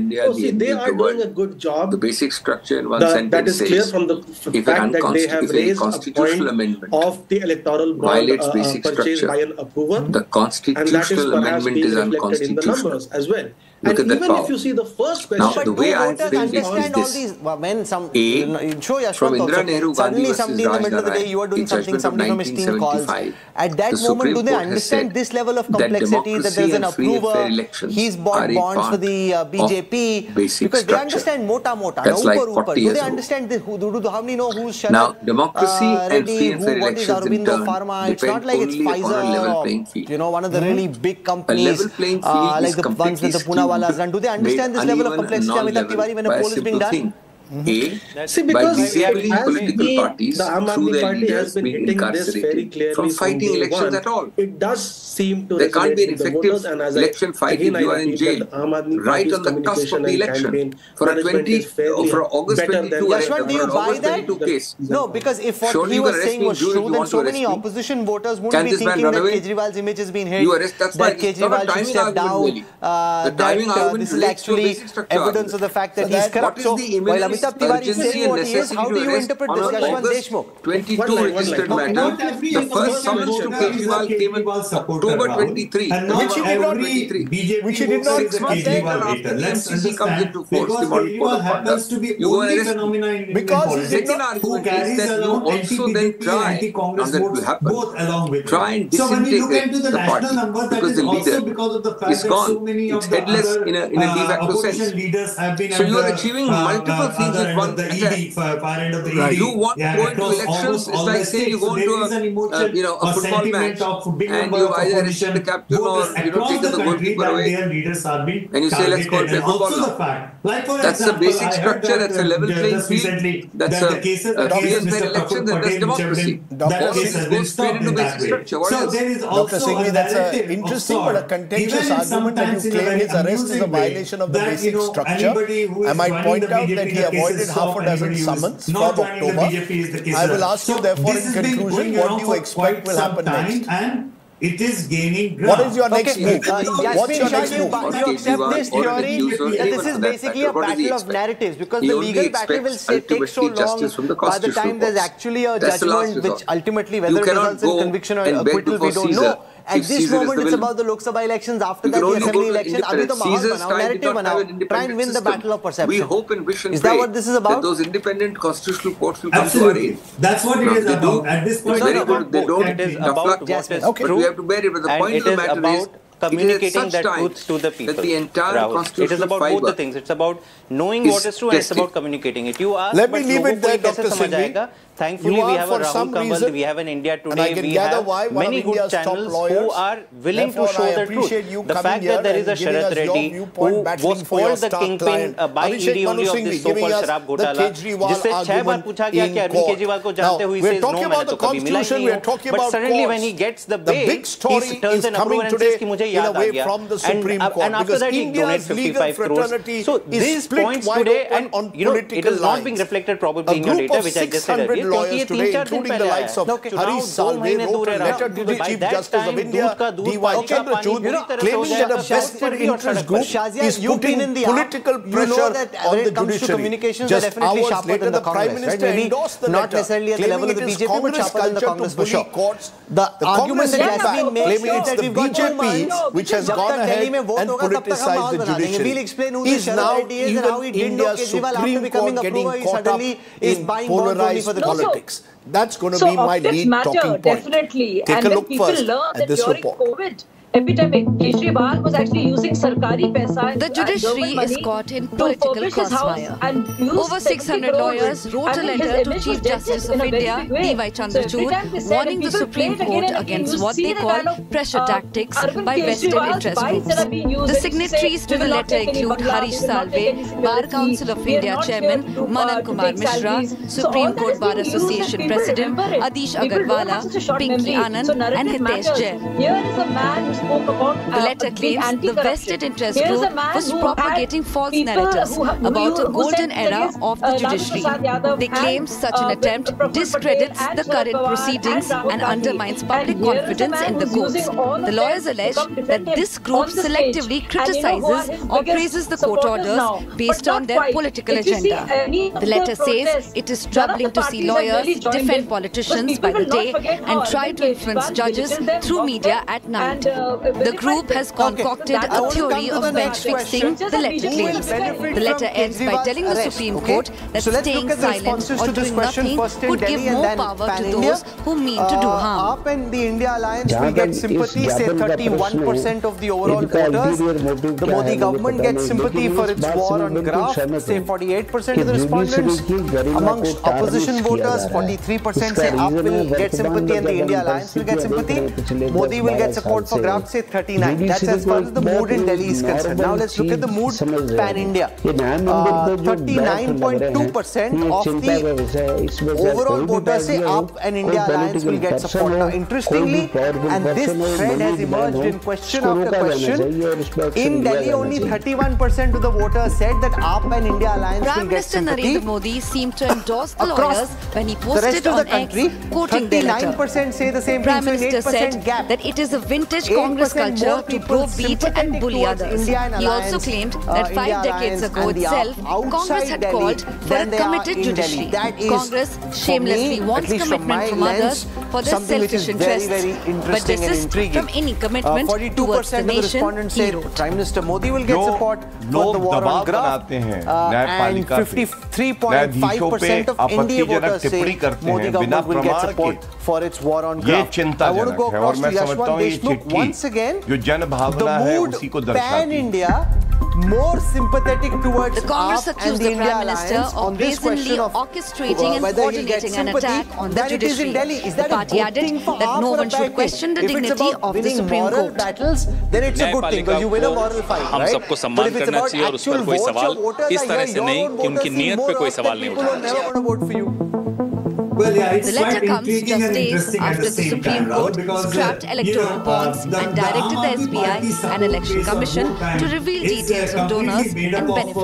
They are doing a good job. The basic structure in one sentence says, that is clear from the fact that they have raised a constitutional amendment. of the electoral bond purchased by an approver. The constitutional amendment is unconstitutional in the numbers as well. Look and even if you see the first question, now, the way I think is this. From Indira Nehru Gandhi versus Rajnarai, in judgment of 1975, at that moment, do they understand this level of complexity, that there's an approver, he's bought bonds for the BJP, because they understand mota. That's like 40 years old. How many know who's Sharath? Now, democracy and free and fair elections in turn depend only on a level playing field. You know, one of the really big companies, like the ones with the Pune Walas run. Do they understand this level of complexity, Amitabh Tiwari, when a poll is being done? See, because political parties, the Aam Aadmi Party has been hitting this very clearly from fighting elections at all. It does seem to. There can't be an effective election fight if you are in jail, right on the cusp of the election for a August 22. Yashwant, do you buy that? No, because if what he was saying was true, then so many opposition voters wouldn't be thinking that Kejriwal's image has been hit, that Kejriwal should step down, that this is actually evidence of the fact that he's corrupt. So Amitabh Tiwari is saying what he is. How do you interpret this, Yashwant Deshmukh? 22 registered matter. The first summons to Kejriwal came in October 23. Which he did not. 6 months later, after the MCC comes into force, the model code of conduct, you go and arrest. Because the second argument is that you also then try, now that will happen, try and disintegrate the party. Because the leader is gone. It's headless in a de facto sense. So you are achieving multiple things with one attack. You want to go into elections, it's like saying you go into a football match and you either arrested the captain or taken the goalkeeper away and you say let's call play football now. That's the basic structure, that's a level playing field, that's a fair election, that's democracy. All this goes straight into basic structure. What else? Dr. Singhvi, that's an interesting but a contentious argument that you claim his arrest is a violation of the basic structure. I might point out that he avoided half a dozen summons from October. I will ask you, therefore, in conclusion, what do you expect will happen next? It is gaining ground. What is your next move? What's your next move? You accept this theory that this is basically a battle of narratives, because the legal battle will take so long by the time there's actually a judgment which ultimately, whether it results in conviction or acquittal, we don't know. At this moment, it's about the Lok Sabha elections, after that the assembly election. Try and win the battle of perception. We hope and wish and pray that those independent constitutional courts will come to our aid. That's what it is about. At this point, they don't deflect what is true. We have to bear it, but the point of the matter is communicating that truth to the people. It is about both the things. It's about knowing what is true and it's about communicating it. You ask, let me leave it there, Dr. Singhvi. Thankfully, we have a Rahul Kamal, we have an India Today, we have many good channels who are willing to show the truth. The fact that there is a Sharath Reddy who was called the kingpin by ED only of this so-called Sharab Gotala, जिससे 6 बार पूछा गया कि अरविंद केजरीवाल को जानते हुए says no, मैंने तो कभी मिला ही नहीं. But suddenly when he gets the bail, he turns an approver and says कि मुझे याद आ गया. And after that he donates 55 crores. So these points today, and you know, it is not being reflected probably in your data, which I just said earlier. Lawyers today, including the likes of Hari Salve, wrote a letter to the Chief Justice of India, Chandra Chudh, claiming that a vested interest group is putting political pressure on the judiciary. Just hours later, the Prime Minister endorsed the letter, claiming it is Congress culture to bully courts. The argument that has been made, claiming it's the BJP which has gone ahead and politicized the judiciary, is now even India's Supreme Court getting caught up in polarized politics. That's going to be my lead talking point. Definitely. Take a look first at this report. Epidemic, Kejriwal was actually using Sarkari Paisa. The judiciary is caught in political crossfire. Over 600 lawyers wrote a letter to Chief Justice of India, D.Y. Chandrachud, warning the Supreme Court against what they call pressure tactics by vested interest groups. The signatories to the letter include Harish Salve, Bar Council of India Chairman Manan Kumar Mishra, Supreme Court Bar Association President Adish Agarwala, Pinky Anand, and Hitesh Jain. Here is a man. spoke about. The letter claims the vested interest group was propagating false narratives about a golden era of the judiciary. They claim such an attempt discredits the current proceedings and undermines public confidence in the courts. The lawyers allege that this group selectively criticizes or praises the court orders based on their political agenda. The letter says it is troubling to see lawyers defend politicians by the day and try to influence judges through media at night. The group has concocted a theory of bench fixing, the letter claims. The letter ends by telling the Supreme Court that staying silent or doing nothing would give more power to those who mean to do harm. AAP and the India Alliance will get sympathy, say 31% of the overall voters. The Modi government gets sympathy for its war on graft, say 48% of the respondents. Amongst opposition voters, 43% say AAP will get sympathy and the India Alliance will get sympathy. Modi will get support for graft, say 39%. That's as far as the mood in Delhi is concerned. Now let's look at the mood pan-India. 39.2% of the overall voters say AAP and India Alliance will get support. Now interestingly, and this thread has emerged in question after question, in Delhi only 31% of the voters said that AAP and India Alliance will get sympathy. Prime Minister Narendra Modi seemed to endorse the lawyers when he posted on X, quoting the letter. 39% say the same thing, so 8% gap. That it is a vintage Congress culture to browbeat and bully others. He also claimed that 5 decades ago itself, Congress had called for a committed judiciary. Congress shamelessly wants commitment from others for their selfish interests, but desists from any commitment towards the nation, he wrote. Prime Minister Modi will get support for the war on graft, and 53.5% of NDA voters say Modi government will get support for its war on graft. I want to go across to Yashwant Deshmukh once again. The mood pan-India, more sympathetic towards the Congress accused the Prime Minister of brazenly orchestrating and coordinating an attack on the judiciary. The party added that no one should question the dignity of the Supreme Court. Battles, then it's a good thing because you win a moral fight, right? But if it's about actual votes, your voters are here, your own voters see more often people will never want to vote for you. Well, yeah, the letter comes just days after the Supreme Court scrapped electoral bonds and directed the SBI and Election Commission to reveal details of donors and beneficiaries.